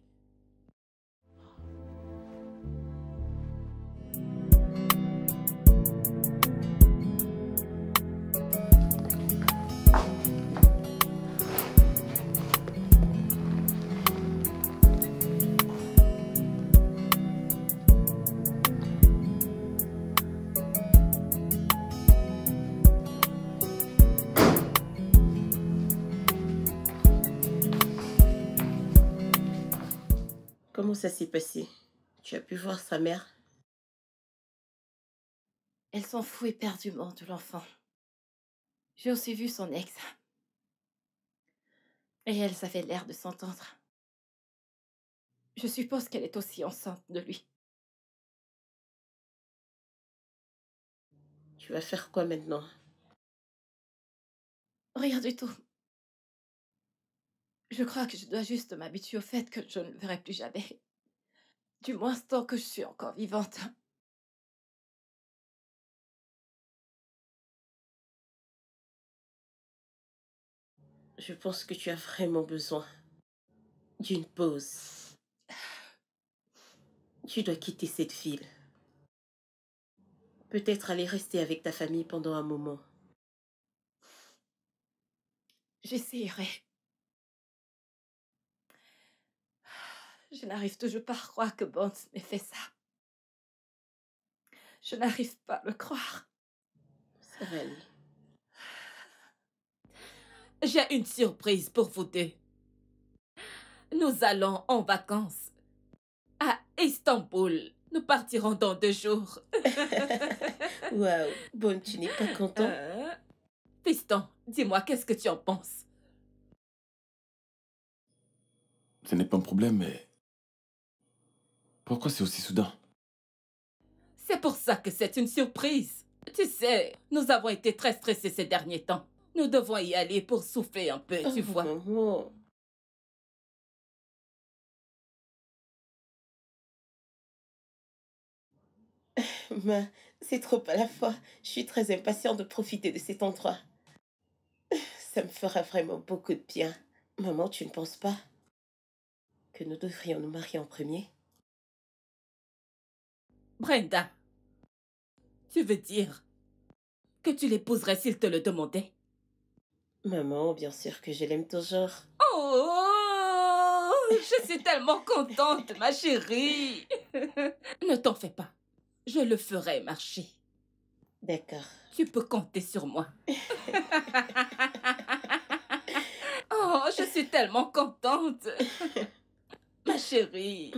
Comment ça s'est passé? Tu as pu voir sa mère? Elle s'en fout éperdument de l'enfant. J'ai aussi vu son ex. Et elle, ça fait l'air de s'entendre. Je suppose qu'elle est aussi enceinte de lui. Tu vas faire quoi maintenant? Rien du tout. Je crois que je dois juste m'habituer au fait que je ne le verrai plus jamais. Du moins tant que je suis encore vivante. Je pense que tu as vraiment besoin d'une pause. Tu dois quitter cette ville. Peut-être aller rester avec ta famille pendant un moment. J'essayerai. Je n'arrive toujours pas à croire que Bond m'ait fait ça. Je n'arrive pas à le croire. Ça va aller. J'ai une surprise pour vous deux. Nous allons en vacances à Istanbul. Nous partirons dans 2 jours. Waouh, Bon, tu n'es pas content. Piston, dis-moi, qu'est-ce que tu en penses? Ce n'est pas un problème, mais... Pourquoi c'est aussi soudain? C'est pour ça que c'est une surprise. Tu sais, nous avons été très stressés ces derniers temps. Nous devons y aller pour souffler un peu, tu vois. Mais c'est trop à la fois. Je suis très impatiente de profiter de cet endroit. Ça me fera vraiment beaucoup de bien. Maman, tu ne penses pas que nous devrions nous marier en premier? Brenda, tu veux dire que tu l'épouserais s'il te le demandait? Maman, bien sûr que je l'aime toujours. Oh, je suis tellement contente, ma chérie. Ne t'en fais pas. Je le ferai marcher. D'accord. Tu peux compter sur moi. Oh, je suis tellement contente. Ma chérie.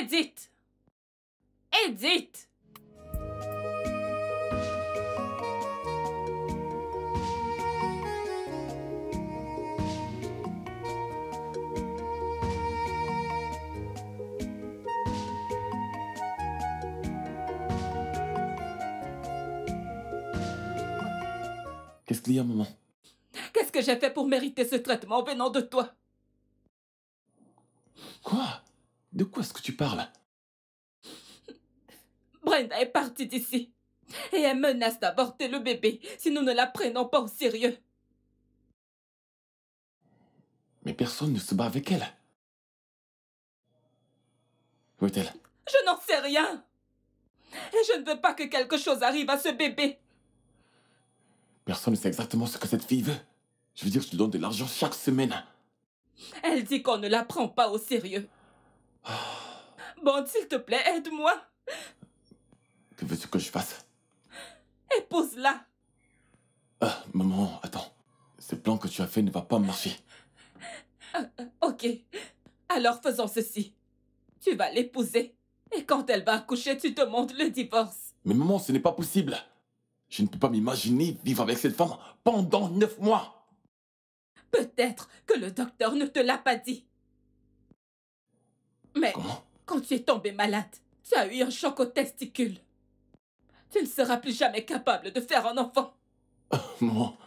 Edith! Edith! Qu'est-ce qu'il y a, maman? Qu'est-ce que j'ai fait pour mériter ce traitement venant de toi? Quoi? De quoi est-ce que tu parles? Brenda est partie d'ici. Et elle menace d'avorter le bébé si nous ne la prenons pas au sérieux. Mais personne ne se bat avec elle. Où est-elle? Je n'en sais rien. Et je ne veux pas que quelque chose arrive à ce bébé. Personne ne sait exactement ce que cette fille veut. Je veux dire, je lui donne de l'argent chaque semaine. Elle dit qu'on ne la prend pas au sérieux. Oh. Bon, s'il te plaît, aide-moi. Que veux-tu que je fasse? Épouse-la. Ah, maman, attends. Ce plan que tu as fait ne va pas marcher. Ok. Alors faisons ceci. Tu vas l'épouser. Et quand elle va accoucher, tu demandes le divorce. Mais maman, ce n'est pas possible. Je ne peux pas m'imaginer vivre avec cette femme pendant 9 mois. Peut-être que le docteur ne te l'a pas dit. Mais comment? Quand tu es tombée malade, tu as eu un choc aux testicules. Tu ne seras plus jamais capable de faire un enfant. Maman,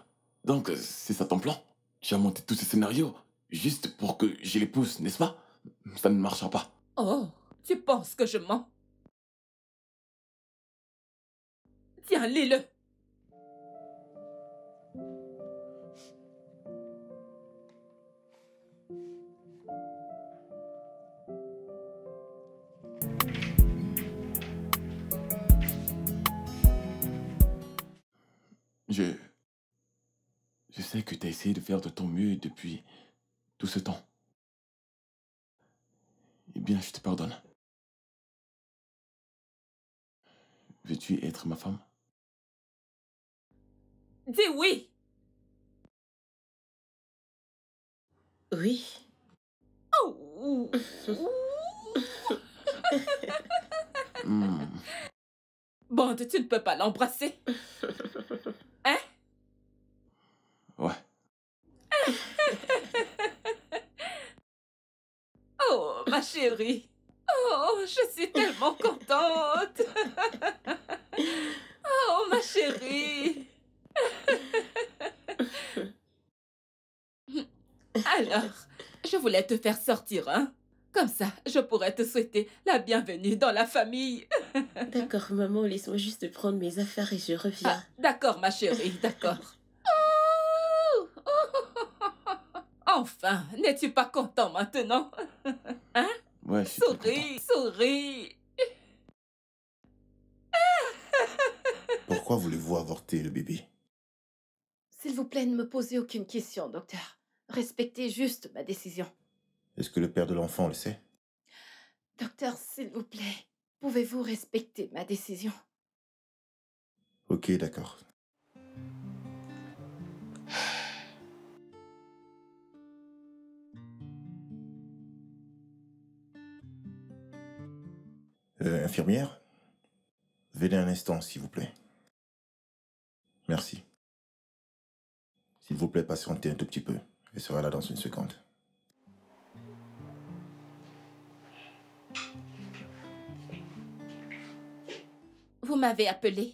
donc c'est ça ton plan? Tu as monté tous ces scénarios juste pour que je l'épouse, n'est-ce pas? Ça ne marchera pas. Oh, tu penses que je mens? Tiens, lis-le. Je sais que tu as essayé de faire de ton mieux depuis tout ce temps. Eh bien, je te pardonne. Veux-tu être ma femme? Dis oui. Oui. Oh. Bond, tu ne peux pas l'embrasser. Hein? Ouais. Oh, ma chérie. Oh, je suis tellement contente. Oh, ma chérie. Alors, je voulais te faire sortir, hein? Comme ça, je pourrais te souhaiter la bienvenue dans la famille. D'accord, maman, laisse-moi juste prendre mes affaires et je reviens. Ah, d'accord, ma chérie, d'accord. Enfin, n'es-tu pas content maintenant? Hein? Ouais, je suis très content. Souris. Pourquoi voulez-vous avorter le bébé? S'il vous plaît, ne me posez aucune question, docteur. Respectez juste ma décision. Est-ce que le père de l'enfant le sait? Docteur, s'il vous plaît, pouvez-vous respecter ma décision? Ok, d'accord. Infirmière, venez un instant, s'il vous plaît. Merci. S'il vous plaît, patientez un tout petit peu. Elle sera là dans une seconde. Vous m'avez appelé?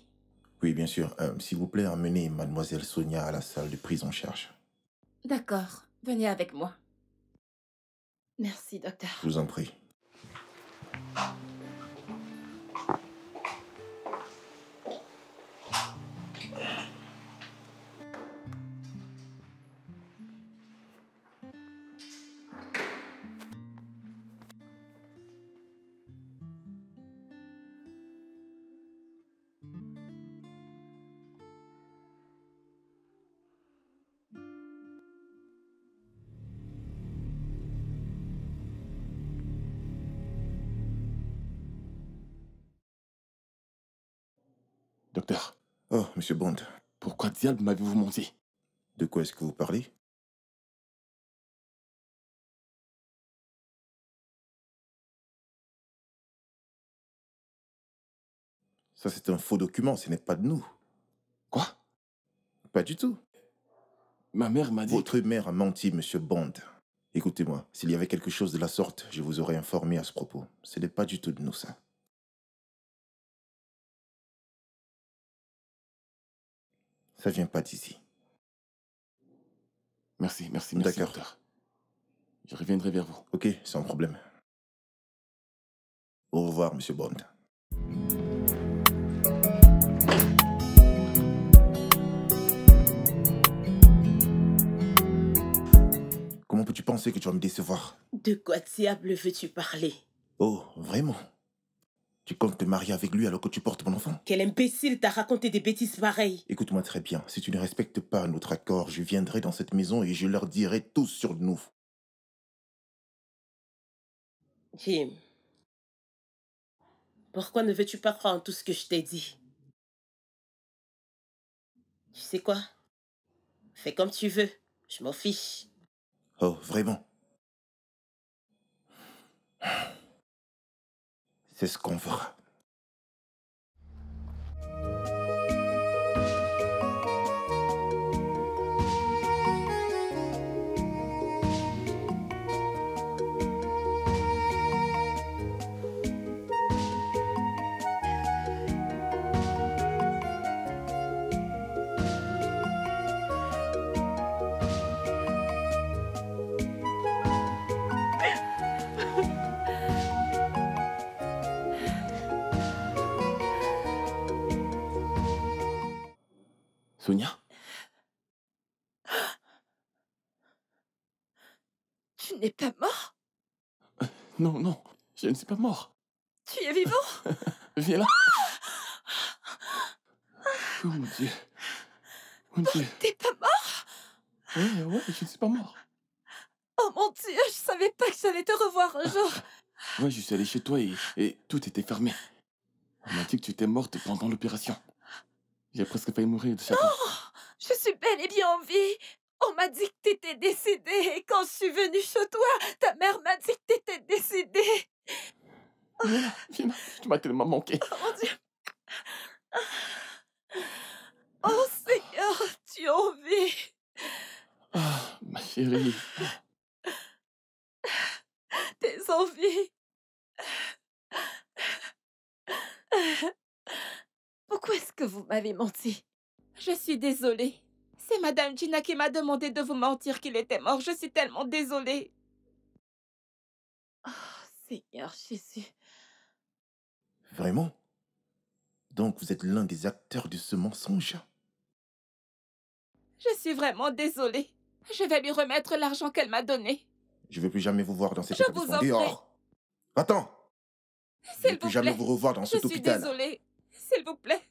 Oui, bien sûr. S'il vous plaît, emmenez mademoiselle Sonia à la salle de prise en charge. D'accord. Venez avec moi. Merci, docteur. Je vous en prie. Docteur. Oh, monsieur Bond. Pourquoi diable m'avez-vous menti? De quoi est-ce que vous parlez? Ça, c'est un faux document, ce n'est pas de nous. Quoi? Pas du tout. Ma mère m'a dit... Votre mère a menti, monsieur Bond. Écoutez-moi, s'il y avait quelque chose de la sorte, je vous aurais informé à ce propos. Ce n'est pas du tout de nous, ça. Ça vient pas d'ici. Merci, docteur. Je reviendrai vers vous. Ok, sans problème. Au revoir, monsieur Bond. Comment peux-tu penser que tu vas me décevoir? De quoi diable veux-tu parler? Oh, vraiment? Tu comptes te marier avec lui alors que tu portes mon enfant? Quel imbécile t'a raconté des bêtises pareilles? Écoute-moi très bien, si tu ne respectes pas notre accord, je viendrai dans cette maison et je leur dirai tout sur nous. Jim, pourquoi ne veux-tu pas croire en tout ce que je t'ai dit? Tu sais quoi? Fais comme tu veux, je m'en fiche. Oh, vraiment? C'est ce qu'on fera. Sonia? Tu n'es pas mort? Non, je ne suis pas mort. Tu es vivant? Viens là. Oh mon Dieu. Mon Dieu. T'es pas mort? Ouais, je ne suis pas mort. Oh mon Dieu, je savais pas que j'allais te revoir un jour. Ouais, je suis allé chez toi et tout était fermé. On m'a dit que tu étais morte pendant l'opération. J'ai presque failli mourir de chagrin. Non, je suis bel et bien en vie. On m'a dit que t'étais décédée. Et quand je suis venue chez toi, ta mère m'a dit que t'étais décédée. Viens là, tu m'as tellement manqué. Oh mon Dieu. Oh Seigneur, tu es en vie. Ah, ma chérie. T'es en vie. Pourquoi est-ce que vous m'avez menti? Je suis désolée. C'est Madame Gina qui m'a demandé de vous mentir qu'il était mort. Je suis tellement désolée. Oh, Seigneur Jésus. Vraiment? Donc vous êtes l'un des acteurs de ce mensonge? Je suis vraiment désolée. Je vais lui remettre l'argent qu'elle m'a donné. Je ne veux plus jamais vous voir dans cet établissement. Je vous en prie. Attends. S'il vous plaît. Je ne veux plus jamais vous revoir dans cet hôpital. Je suis désolée. S'il vous plaît.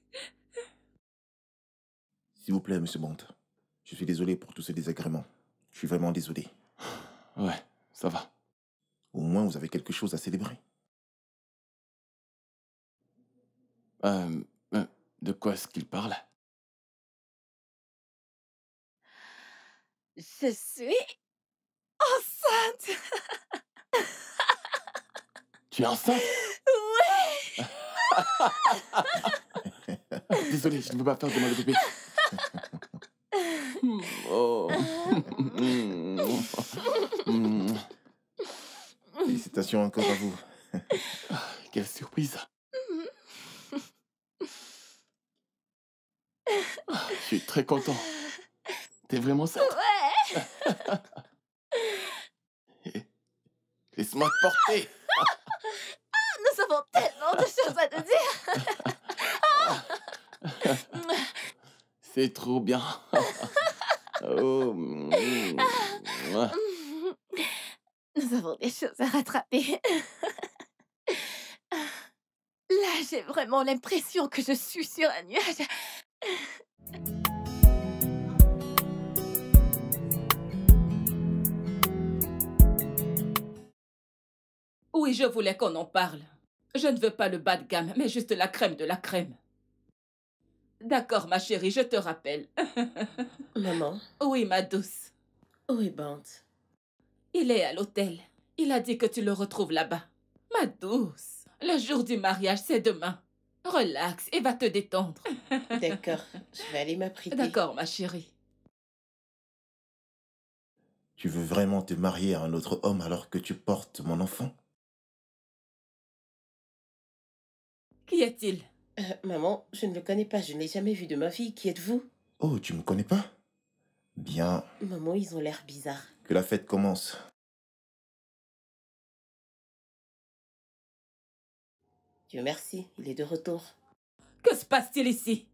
S'il vous plaît, monsieur Bond. Je suis désolé pour tous ces désagréments. Je suis vraiment désolé. Ouais, ça va. Au moins, vous avez quelque chose à célébrer. De quoi est-ce qu'il parle? Je suis enceinte. Tu es enceinte? Oui. Désolée, je ne peux pas faire de mal au bébé. Oh. Félicitations encore à vous. Quelle surprise. Je suis très content. T'es vraiment ça? Ouais. Laisse-moi te porter. Nous avons tellement de choses à te dire. C'est trop bien. Oh. Nous avons des choses à rattraper. Là, j'ai vraiment l'impression que je suis sur un nuage. Oui, je voulais qu'on en parle. Je ne veux pas le bas de gamme, mais juste la crème de la crème. D'accord, ma chérie, je te rappelle. Maman? Oui, ma douce. Où est Bond? Il est à l'hôtel. Il a dit que tu le retrouves là-bas. Ma douce, le jour du mariage, c'est demain. Relaxe et va te détendre. D'accord, je vais aller m'apprêter. D'accord, ma chérie. Tu veux vraiment te marier à un autre homme alors que tu portes mon enfant? Qui est-il? Maman, je ne le connais pas, je ne l'ai jamais vu de ma vie. Qui êtes-vous? Oh, tu ne me connais pas? Bien. Maman, ils ont l'air bizarres. Que la fête commence. Dieu merci, il est de retour. Que se passe-t-il ici?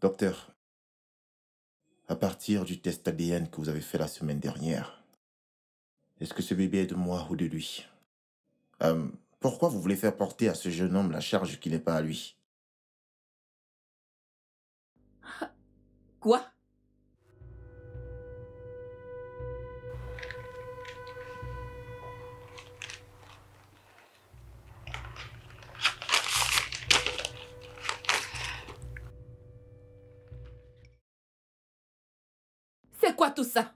Docteur, à partir du test ADN que vous avez fait la semaine dernière, est-ce que ce bébé est de moi ou de lui? Pourquoi vous voulez faire porter à ce jeune homme la charge qui n'est pas à lui? Quoi? C'est quoi tout ça?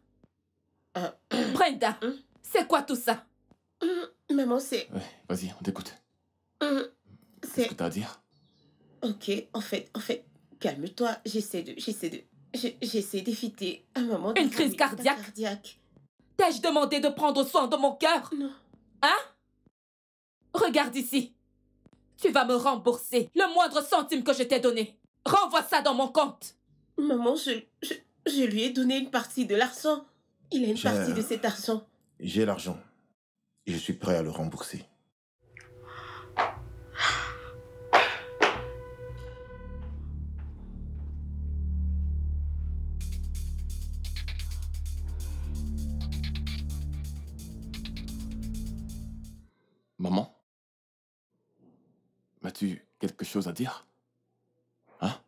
Brenda, c'est quoi tout ça? Maman, c'est... Ouais, vas-y, on t'écoute. Qu'est-ce que t'as à dire? Ok, en fait, calme-toi. J'essaie d'éviter un moment... Une crise cardiaque. T'ai-je demandé de prendre soin de mon cœur? Non. Hein? Regarde ici. Tu vas me rembourser le moindre centime que je t'ai donné. Renvoie ça dans mon compte. Maman, je lui ai donné une partie de l'argent. Il a une partie de cet argent. J'ai l'argent. Et je suis prêt à le rembourser. Maman? As-tu quelque chose à dire? Hein?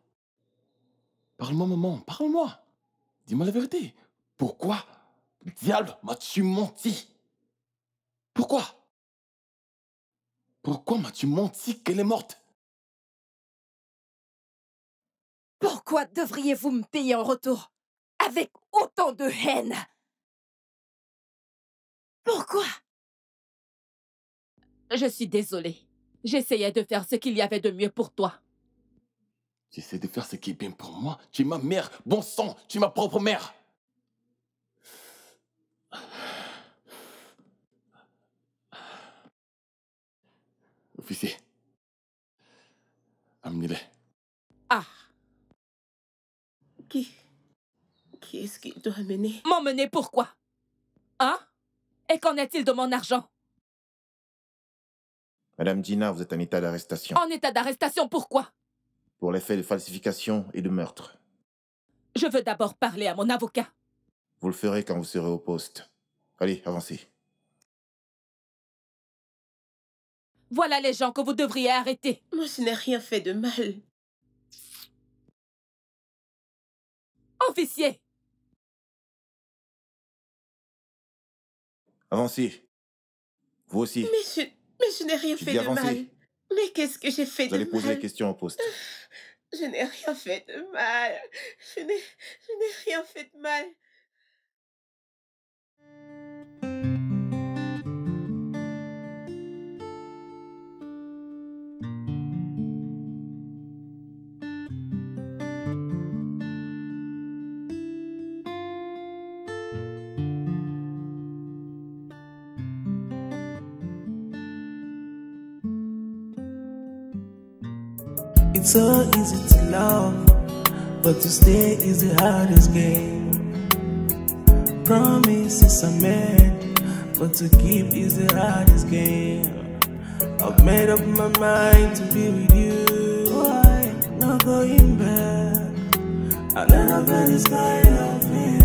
Parle-moi, maman, parle-moi. Dis-moi la vérité. Pourquoi, diable, m'as-tu menti? Pourquoi? Pourquoi m'as-tu menti qu'elle est morte? Pourquoi devriez-vous me payer en retour avec autant de haine? Pourquoi? Je suis désolée. J'essayais de faire ce qu'il y avait de mieux pour toi. J'essaie de faire ce qui est bien pour moi. Tu es ma mère, bon sang, tu es ma propre mère. Officier, amenez-les. Ah. Qui est-ce qu'il doit amener? M'emmener pourquoi? Hein? Et qu'en est-il de mon argent? Madame Gina, vous êtes en état d'arrestation. En état d'arrestation, pourquoi? Pour les faits de falsification et de meurtre. Je veux d'abord parler à mon avocat. Vous le ferez quand vous serez au poste. Allez, avancez. Voilà les gens que vous devriez arrêter. Moi, je n'ai rien fait de mal. Officier! Avancez. Vous aussi. Mais je n'ai rien fait de mal. Mais qu'est-ce que j'ai fait de mal? Vous allez poser les questions en poste. Je n'ai rien fait de mal. Je n'ai rien fait de mal. It's so easy to love, but to stay is the hardest game. Promises are made, but to keep is the hardest game. I've made up my mind to be with you. I'm not going back. I never felt this kind of feeling.